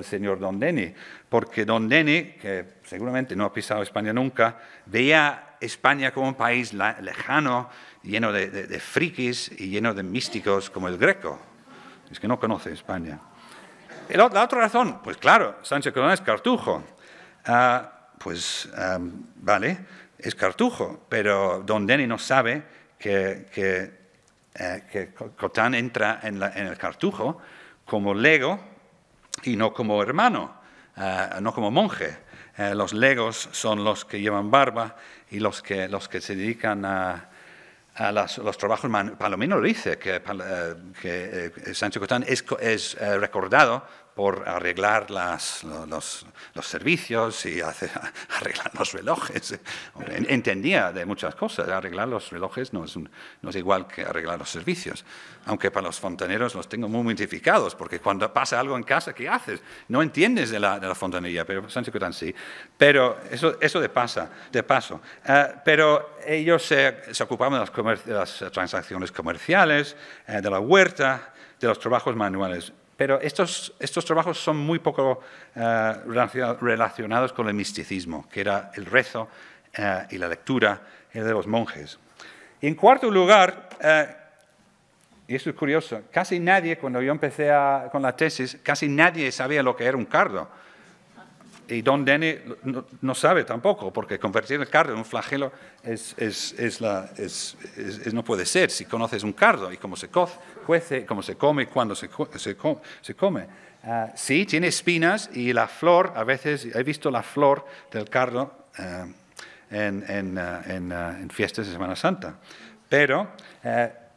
señor Don Denny, porque Don Denny, que seguramente no ha pisado España nunca, veía España como un país lejano, lleno de frikis y lleno de místicos como el Greco. Es que no conoce España. La otra razón, pues claro, Sánchez Cotán es cartujo. Vale, es cartujo, pero Don Denny no sabe que Cotán entra en el cartujo como lego y no como hermano, no como monje. Los legos son los que llevan barba y los que se dedican a los trabajos. Palomino lo dice, que Sánchez Cotán es recordado por arreglar los servicios y arreglar los relojes. Entendía de muchas cosas. Arreglar los relojes no es igual que arreglar los servicios. Aunque para los fontaneros los tengo muy identificados, porque cuando pasa algo en casa, ¿qué haces? No entiendes de la fontanería, pero Sánchez Cotán sí. Pero eso de paso. Pero ellos se ocupaban de las transacciones comerciales, de la huerta, de los trabajos manuales. Pero estos trabajos son muy poco relacionados con el misticismo, que era el rezo y la lectura de los monjes. Y en cuarto lugar, y esto es curioso, casi nadie, cuando yo empecé con la tesis, casi nadie sabía lo que era un cardo. Y Don Denny no sabe tampoco, porque convertir el cardo en un flagelo no puede ser. Si conoces un cardo y cómo se cuece, cómo se come, cuándo se come. Sí, tiene espinas y la flor, a veces he visto la flor del cardo en fiestas de Semana Santa. Pero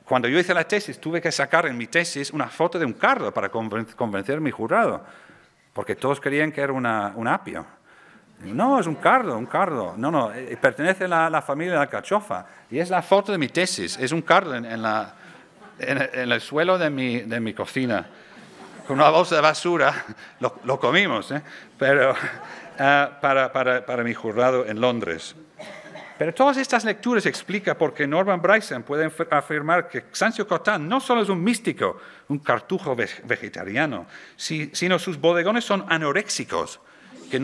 cuando yo hice la tesis, tuve que sacar en mi tesis una foto de un cardo para convencer a mi jurado, porque todos creían que era un apio. No, es un cardo. No, pertenece a la familia de la alcachofa. Y es la foto de mi tesis. Es un cardo en el suelo de mi cocina. Con una bolsa de basura lo comimos, ¿eh? Pero para mi jurado en Londres. Pero todas estas lecturas explican por qué Norman Bryson puede afirmar que Sánchez Cotán no solo es un místico, un cartujo vegetariano, sino sus bodegones son anoréxicos, que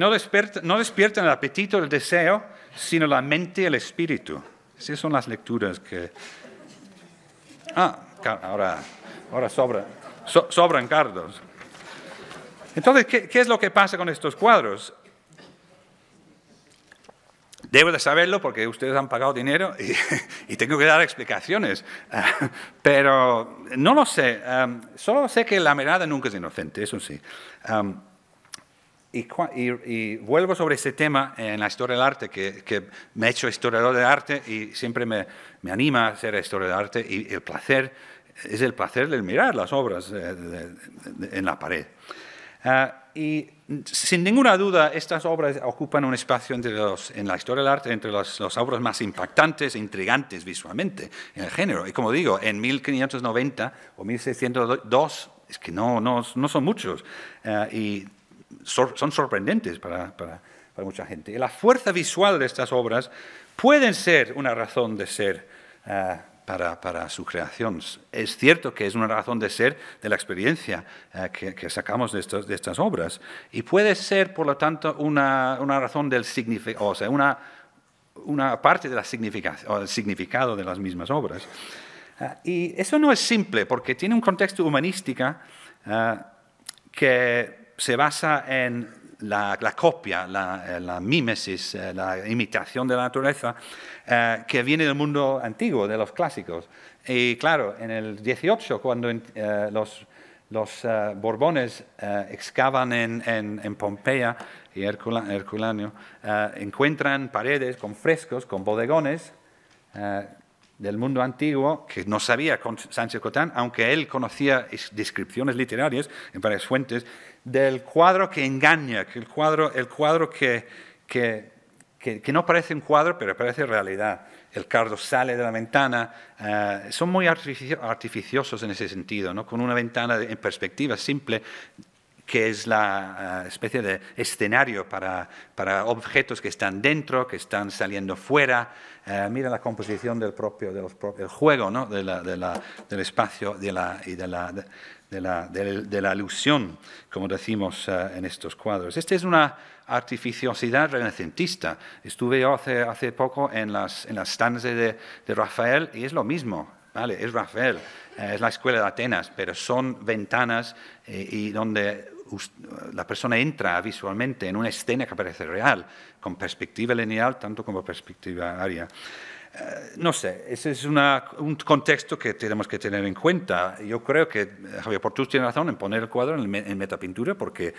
no despiertan el apetito, el deseo, sino la mente y el espíritu. Esas son las lecturas que... Ah, ahora Ahora sobran cardos. Entonces, ¿qué es lo que pasa con estos cuadros? Debo de saberlo porque ustedes han pagado dinero y tengo que dar explicaciones, pero no lo sé. Solo sé que la mirada nunca es inocente, eso sí. Y vuelvo sobre este tema en la historia del arte, que me he hecho historiador del arte y siempre me anima a ser historiador del arte, y el placer es el placer de mirar las obras en la pared. Y sin ninguna duda estas obras ocupan un espacio en la historia del arte entre las obras más impactantes e intrigantes visualmente en el género. Y como digo, en 1590 o 1602 es que no son muchos y son sorprendentes para mucha gente. Y la fuerza visual de estas obras pueden ser una razón de ser para su creación. Es cierto que es una razón de ser de la experiencia que sacamos de estas obras, y puede ser, por lo tanto, una razón del significado, o sea, una parte de la o del significado de las mismas obras. Y eso no es simple, porque tiene un contexto humanística que se basa en la copia, la mímesis, la imitación de la naturaleza, que viene del mundo antiguo, de los clásicos. Y claro, en el 18, cuando los Borbones excavan en Pompeya y Herculano, encuentran paredes con frescos, con bodegones del mundo antiguo, que no sabía Sánchez Cotán, aunque él conocía descripciones literarias en varias fuentes, del cuadro que engaña, que el cuadro que no parece un cuadro, pero parece realidad. El cardo sale de la ventana. Son muy artificiosos en ese sentido, ¿no? Con una ventana en perspectiva simple, que es la especie de escenario para objetos que están dentro, que están saliendo fuera. Mira la composición del juego, ¿no? Del espacio de la ilusión, como decimos en estos cuadros. Esta es una artificiosidad renacentista. Estuve yo hace poco en las stands de Rafael y es lo mismo. Vale, es Rafael, es la escuela de Atenas, pero son ventanas y donde la persona entra visualmente en una escena que parece real, con perspectiva lineal tanto como perspectiva área. No sé, ese es un contexto que tenemos que tener en cuenta. Yo creo que Javier Portús tiene razón en poner el cuadro en metapintura porque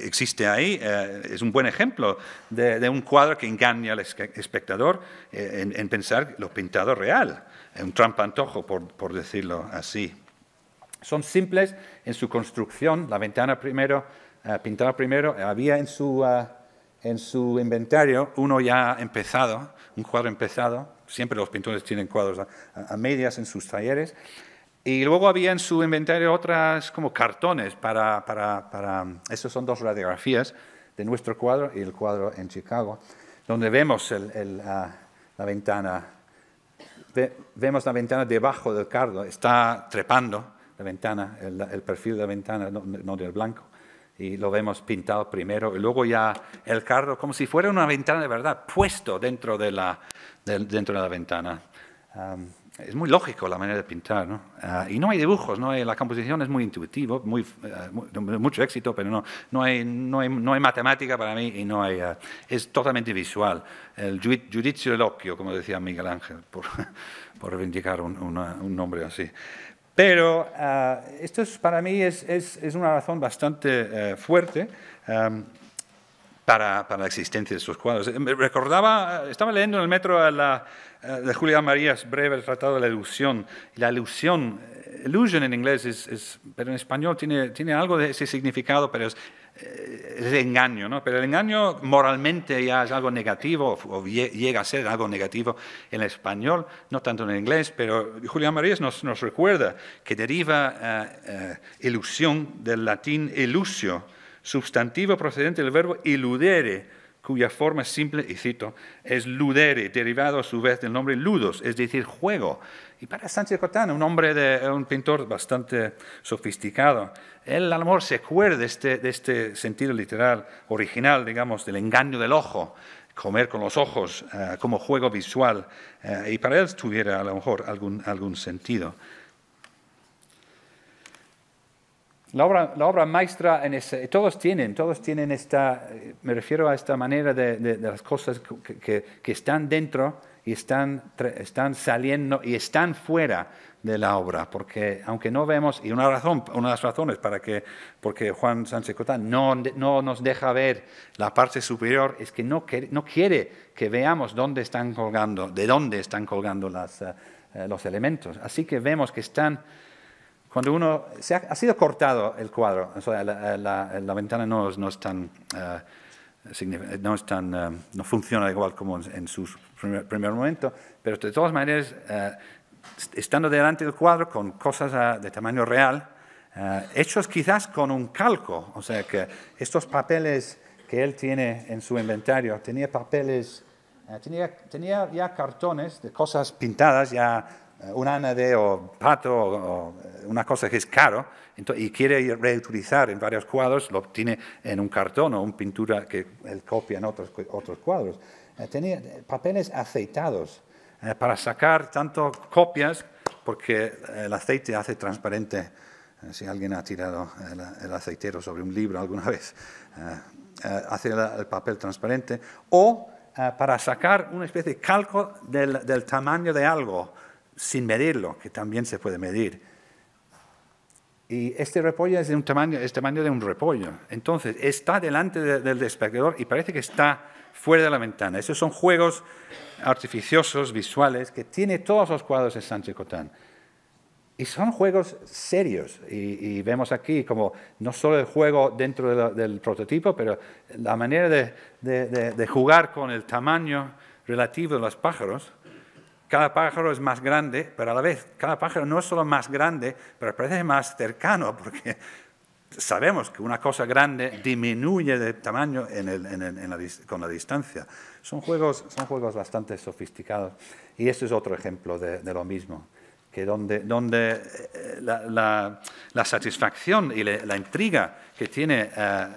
existe ahí. Es un buen ejemplo de un cuadro que engaña al espectador en pensar lo pintado real. Un trampantojo, por decirlo así. Son simples en su construcción. La ventana primero, pintada primero, había en su inventario uno ya empezado, un cuadro empezado. Siempre los pintores tienen cuadros a medias en sus talleres. Y luego había en su inventario otras como cartones para... Estas son dos radiografías de nuestro cuadro y el cuadro en Chicago, donde vemos la ventana. Vemos la ventana debajo del cardo. Está trepando la ventana, el perfil de la ventana, no del blanco. Y lo vemos pintado primero, y luego ya el cardo, como si fuera una ventana de verdad, puesto dentro de la ventana. Es muy lógico la manera de pintar, ¿no? Y no hay dibujos, ¿no? La composición es muy intuitiva, mucho éxito, pero no hay matemática para mí, y no hay, es totalmente visual. El judicio eloquio, como decía Miguel Ángel, por reivindicar un nombre así. Pero esto para mí es una razón bastante fuerte para la existencia de estos cuadros. Recordaba, estaba leyendo en el metro de Julián Marías, breve, el Tratado de la Ilusión. La ilusión, illusion en inglés, pero en español tiene algo de ese significado, pero es engaño, ¿no? Pero el engaño moralmente ya es algo negativo, o llega a ser algo negativo en español, no tanto en inglés, pero Julián Marías nos recuerda que deriva ilusión del latín ilusio, substantivo procedente del verbo iludere, cuya forma simple, y cito, es ludere, derivado a su vez del nombre ludos, es decir, juego. Y para Sánchez Cotán, un pintor bastante sofisticado, él a lo mejor se acuerda de este sentido literal, original, digamos, del engaño del ojo, comer con los ojos como juego visual, y para él tuviera a lo mejor algún sentido. La obra maestra, en ese, todos tienen esta, me refiero a esta manera de las cosas que están dentro y están saliendo y están fuera de la obra, porque aunque no vemos, y una de las razones porque Juan Sánchez Cotán no nos deja ver la parte superior, es que no quiere que veamos dónde están colgando, de dónde están colgando los elementos. Así que vemos que están... Cuando uno... Ha sido cortado el cuadro, o sea, la ventana no funciona igual como en su primer momento, pero de todas maneras, estando delante del cuadro con cosas de tamaño real, hechos quizás con un calco, o sea que estos papeles que él tiene en su inventario, tenía papeles, tenía ya cartones de cosas pintadas ya, un ánade o pato o una cosa que es caro, entonces, y quiere reutilizar en varios cuadros, lo tiene en un cartón o una pintura que él copia en otros cuadros. Tenía papeles aceitados para sacar tanto copias, porque el aceite hace transparente. Si alguien ha tirado el aceitero sobre un libro alguna vez, hace el papel transparente, o para sacar una especie de calco del tamaño de algo, sin medirlo, que también se puede medir. Y este repollo es tamaño de un repollo. Entonces, está delante del espectador y parece que está fuera de la ventana. Esos son juegos artificiosos, visuales, que tiene todos los cuadros de Sánchez Cotán. Y son juegos serios. Y vemos aquí como no solo el juego dentro del prototipo, pero la manera de jugar con el tamaño relativo de los pájaros. Cada pájaro es más grande, pero a la vez, cada pájaro no es solo más grande, pero parece más cercano, porque sabemos que una cosa grande disminuye de tamaño con la distancia. Son juegos bastante sofisticados. Y este es otro ejemplo de lo mismo, que donde la satisfacción y la intriga que tiene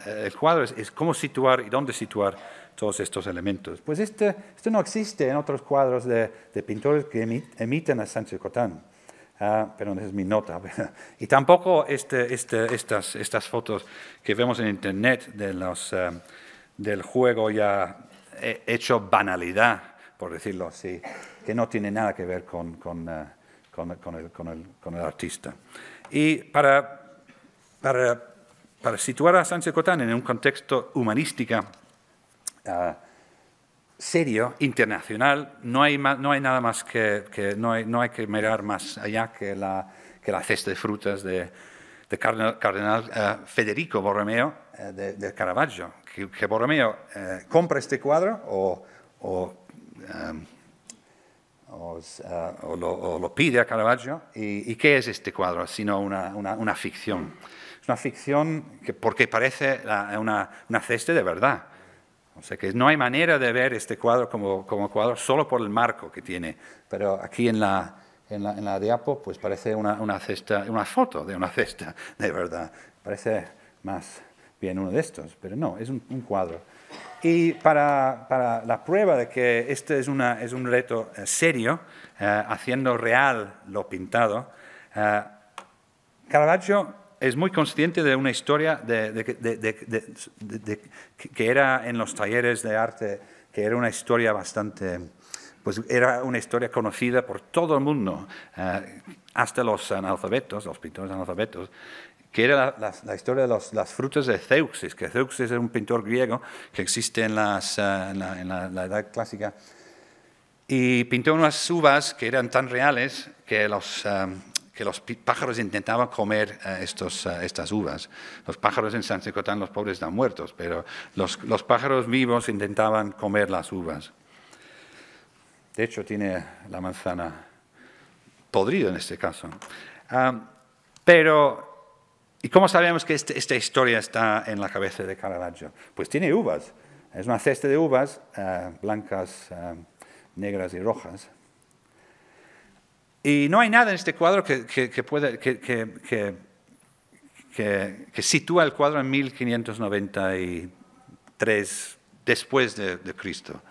el cuadro es cómo situar y dónde situar todos estos elementos. Pues esto no existe en otros cuadros de pintores que imiten a Sánchez Cotán. Perdón, esa es mi nota. Y tampoco estas fotos que vemos en Internet del juego ya hecho banalidad, por decirlo así, que no tiene nada que ver con el artista. Y para situar a Sánchez Cotán en un contexto humanístico, serio, internacional, no hay nada más que no hay que mirar más allá que la cesta de frutas de Cardenal Federico Borromeo de Caravaggio, que Borromeo compra este cuadro o lo pide a Caravaggio. ¿Y qué es este cuadro? Sino una ficción. Es una ficción porque parece una cesta de verdad. O sea que no hay manera de ver este cuadro como cuadro solo por el marco que tiene. Pero aquí en la diapo pues parece una foto de una cesta, de verdad. Parece más bien uno de estos, pero no, es un cuadro. Y para la prueba de que este es un reto serio, haciendo real lo pintado, Caravaggio es muy consciente de una historia que era en los talleres de arte, que era una historia bastante, pues era una historia conocida por todo el mundo, hasta los analfabetos, los pintores analfabetos, que era la historia de las frutas de Zeuxis, que Zeuxis es un pintor griego que existe en la Edad Clásica, y pintó unas uvas que eran tan reales que los pájaros intentaban comer estas uvas. Los pájaros en Sánchez Cotán, los pobres, están muertos, pero los pájaros vivos intentaban comer las uvas. De hecho, tiene la manzana podrida en este caso. ¿Y cómo sabemos que esta historia está en la cabeza de Caravaggio? Pues tiene uvas. Es una cesta de uvas blancas, negras y rojas. Y no hay nada en este cuadro que sitúa el cuadro en 1593 después de Cristo.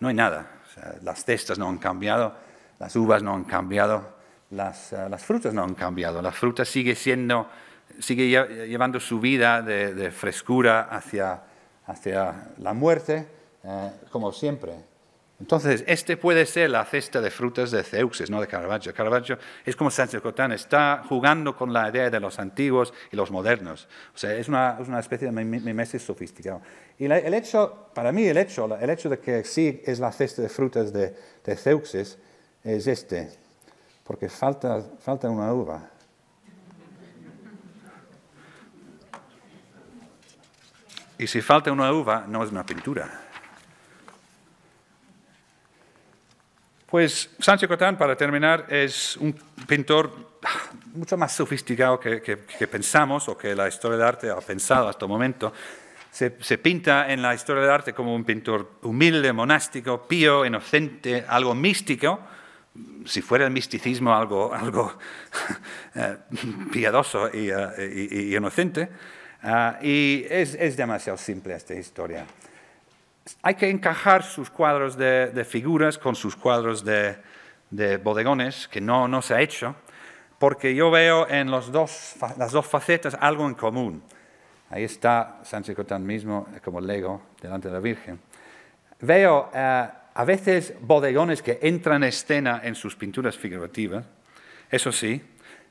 No hay nada. O sea, las cestas no han cambiado, las uvas no han cambiado, las frutas no han cambiado. La fruta sigue siendo sigue llevando su vida de frescura hacia la muerte, como siempre. Entonces, este puede ser la cesta de frutas de Zeuxis, no de Caravaggio. Caravaggio es como Sánchez Cotán, está jugando con la idea de los antiguos y los modernos. O sea, es una especie de mimesis sofisticado. Y para mí el hecho de que sí es la cesta de frutas de Zeuxis es este, porque falta una uva. Y si falta una uva, no es una pintura. Pues Sánchez Cotán, para terminar, es un pintor mucho más sofisticado que pensamos o que la historia del arte ha pensado hasta el momento. Se pinta en la historia del arte como un pintor humilde, monástico, pío, inocente, algo místico. Si fuera el misticismo algo piadoso y inocente. Y es demasiado simple esta historia. Hay que encajar sus cuadros de figuras con sus cuadros de bodegones, que no se ha hecho, porque yo veo en las dos facetas algo en común. Ahí está Sánchez Cotán mismo, como Lego, delante de la Virgen. Veo a veces bodegones que entran en escena en sus pinturas figurativas, eso sí.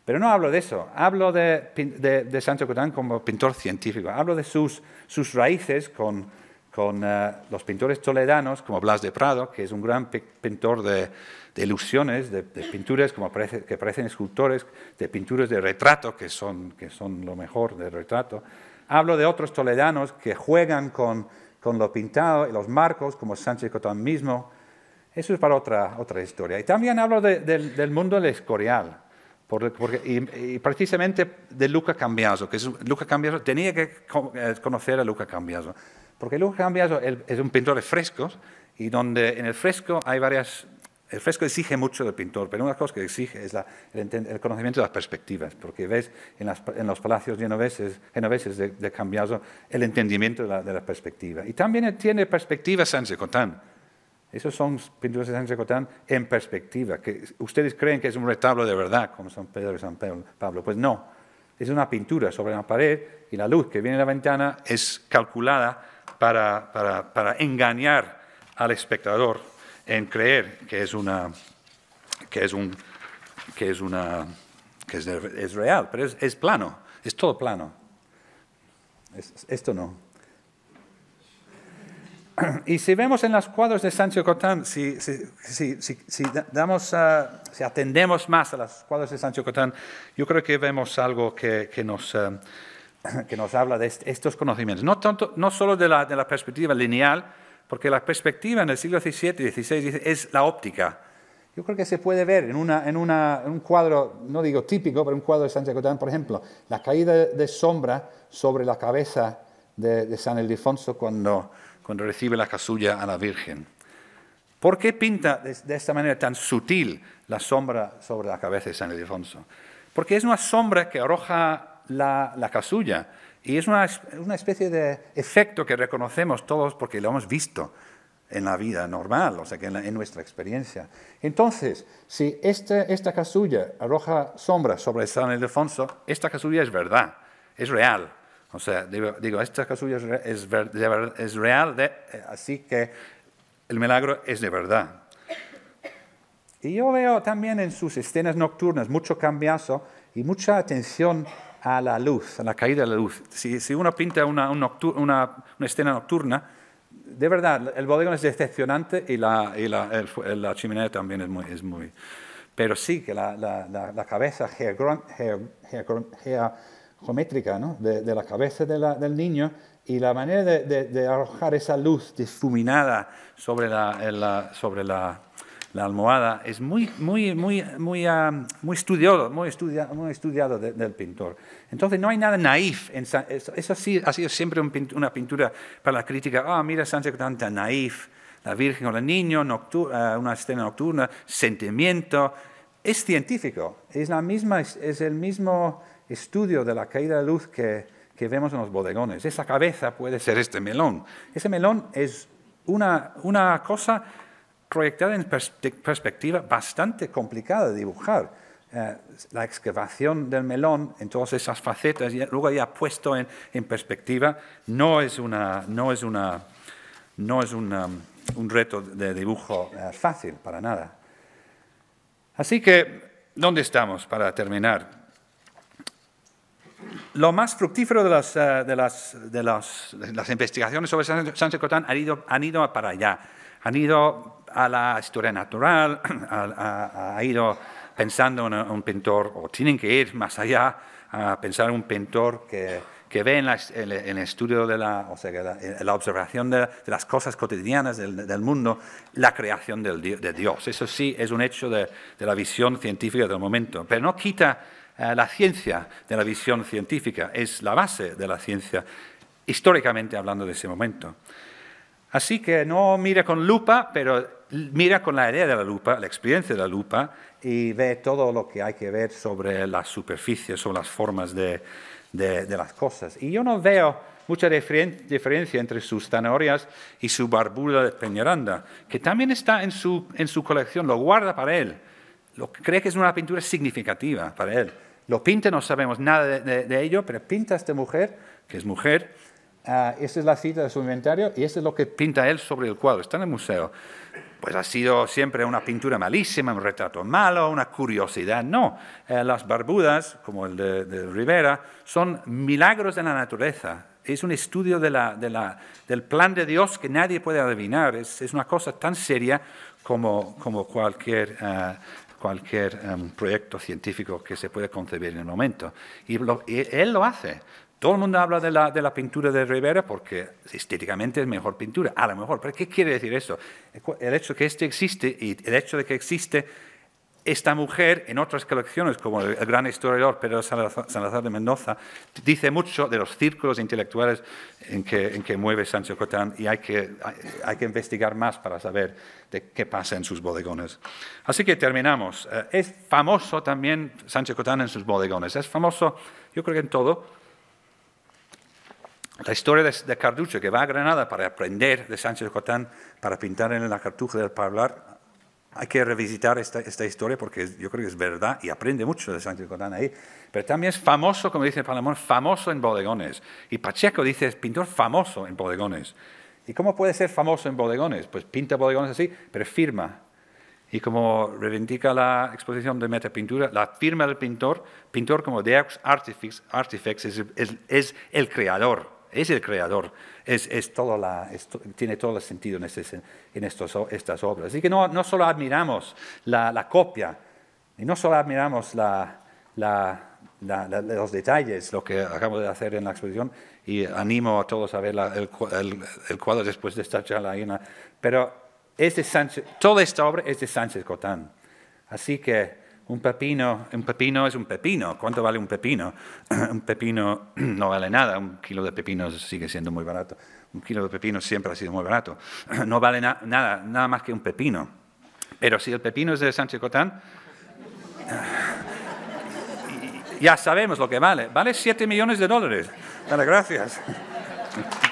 Pero no hablo de eso, hablo de Sánchez Cotán como pintor científico, hablo de sus raíces con los pintores toledanos, como Blas de Pardo, que es un gran pintor de ilusiones, de pinturas que parecen escultores, de pinturas de retrato, que son lo mejor de retrato. Hablo de otros toledanos que juegan con lo pintado y los marcos, como Sánchez Cotán mismo. Eso es para otra historia. Y también hablo del mundo del Escorial. Y precisamente de Luca Cambiaso, tenía que conocer a Luca Cambiaso, porque Luca Cambiaso es un pintor de frescos, y donde en el fresco hay varias... El fresco exige mucho del pintor, pero una cosa que exige es el conocimiento de las perspectivas, porque ves en los palacios genoveses de Cambiaso el entendimiento de la perspectiva. Y también tiene perspectiva Sánchez Cotán. Esos son pinturas de Sánchez Cotán en perspectiva, que ustedes creen que es un retablo de verdad, como San Pedro y San Pablo. Pues no, es una pintura sobre una pared y la luz que viene de la ventana es calculada para engañar al espectador en creer que es real, pero es plano, es todo plano. Esto no. Y si vemos en los cuadros de Sánchez Cotán, si atendemos más a los cuadros de Sánchez Cotán, yo creo que vemos algo que nos habla de estos conocimientos. No solo de la perspectiva lineal, porque la perspectiva en el siglo XVII y XVI es la óptica. Yo creo que se puede ver en un cuadro, no digo típico, pero un cuadro de Sánchez Cotán, por ejemplo, la caída de sombra sobre la cabeza de San Ildefonso cuando recibe la casulla a la Virgen. ¿Por qué pinta de esta manera tan sutil la sombra sobre la cabeza de San Ildefonso? Porque es una sombra que arroja la casulla y es una especie de efecto que reconocemos todos porque lo hemos visto en la vida normal, o sea, que en nuestra experiencia. Entonces, si esta casulla arroja sombra sobre San Ildefonso, esta casulla es verdad, es real. O sea, digo, esta casulla es real, así que el milagro es de verdad. Y yo veo también en sus escenas nocturnas mucho Cambiaso y mucha atención a la luz, a la caída de la luz. Si uno pinta una escena nocturna, de verdad, el bodegón es decepcionante y la chimenea también es muy... Pero sí que la cabeza geométrica, ¿no? de la cabeza del niño y la manera de arrojar esa luz difuminada sobre la almohada es muy estudiado del pintor. Entonces no hay nada naif. Eso sí ha sido siempre una pintura para la crítica. Ah, mira Sánchez Cotán tan naif, la Virgen o el niño, una escena nocturna, sentimiento. Es científico, es el mismo estudio de la caída de luz que vemos en los bodegones. Esa cabeza puede ser este melón. Ese melón es una cosa proyectada en perspectiva bastante complicada de dibujar. la excavación del melón en todas esas facetas, luego ya puesto en perspectiva, no es un reto de dibujo fácil, para nada. Así que, ¿dónde estamos para terminar? Lo más fructífero de las investigaciones sobre Sánchez Cotán han ido para allá, han ido a la historia natural, ha ido pensando en un pintor, o tienen que ir más allá a pensar en un pintor que ve en el estudio, la observación de las cosas cotidianas del mundo, la creación de Dios. Eso sí es un hecho de la visión científica del momento, pero no quita la ciencia de la visión científica, es la base de la ciencia, históricamente hablando de ese momento. Así que no mira con lupa, pero mira con la idea de la lupa, la experiencia de la lupa, y ve todo lo que hay que ver sobre las superficies, sobre las formas de las cosas. Y yo no veo mucha diferencia entre sus zanahorias y su barbuda de Peñaranda, que también está en su colección, lo guarda para él, lo cree que es una pintura significativa para él. Lo pinta, no sabemos nada de ello, pero pinta a esta mujer, que es mujer. Esta es la cita de su inventario y esto es lo que pinta él sobre el cuadro. Está en el museo. Pues ha sido siempre una pintura malísima, un retrato malo, una curiosidad. No, las barbudas, como el de Rivera, son milagros de la naturaleza. Es un estudio del plan de Dios que nadie puede adivinar. Es una cosa tan seria como cualquier proyecto científico que se puede concebir en el momento. Y él lo hace. Todo el mundo habla de la pintura de Rivera porque estéticamente es mejor pintura, a lo mejor. ¿Pero qué quiere decir eso? El hecho de que este existe y el hecho de que existe esta mujer en otras colecciones, como el gran historiador Pedro Salazar de Mendoza, dice mucho de los círculos intelectuales en que mueve Sánchez Cotán, y hay que investigar más para saber de qué pasa en sus bodegones. Así que terminamos. Es famoso también Sánchez Cotán en sus bodegones. Es famoso, yo creo que en todo. La historia de Cartucho, que va a Granada para aprender de Sánchez Cotán, para pintar en la cartuja del Pablar, hay que revisitar esta historia porque yo creo que es verdad y aprende mucho de Sánchez Cotán ahí. Pero también es famoso, como dice Palamón, famoso en bodegones. Y Pacheco dice, es pintor famoso en bodegones. ¿Y cómo puede ser famoso en bodegones? Pues pinta bodegones así, pero firma. Y como reivindica la exposición de Metapintura, la firma del pintor como Deus Artifex, es el creador. Es el creador, tiene todo el sentido en estas obras. Así que no solo admiramos la copia, y no solo admiramos los detalles, lo que acabo de hacer en la exposición, y animo a todos a ver el cuadro después de esta charla, pero toda esta obra es de Sánchez Cotán. Así que un pepino es un pepino. ¿Cuánto vale un pepino? Un pepino no vale nada. Un kilo de pepinos sigue siendo muy barato. Un kilo de pepinos siempre ha sido muy barato. No vale nada, nada más que un pepino. Pero si el pepino es de Sánchez Cotán, ya sabemos lo que vale. Vale $7 millones. Dale, gracias.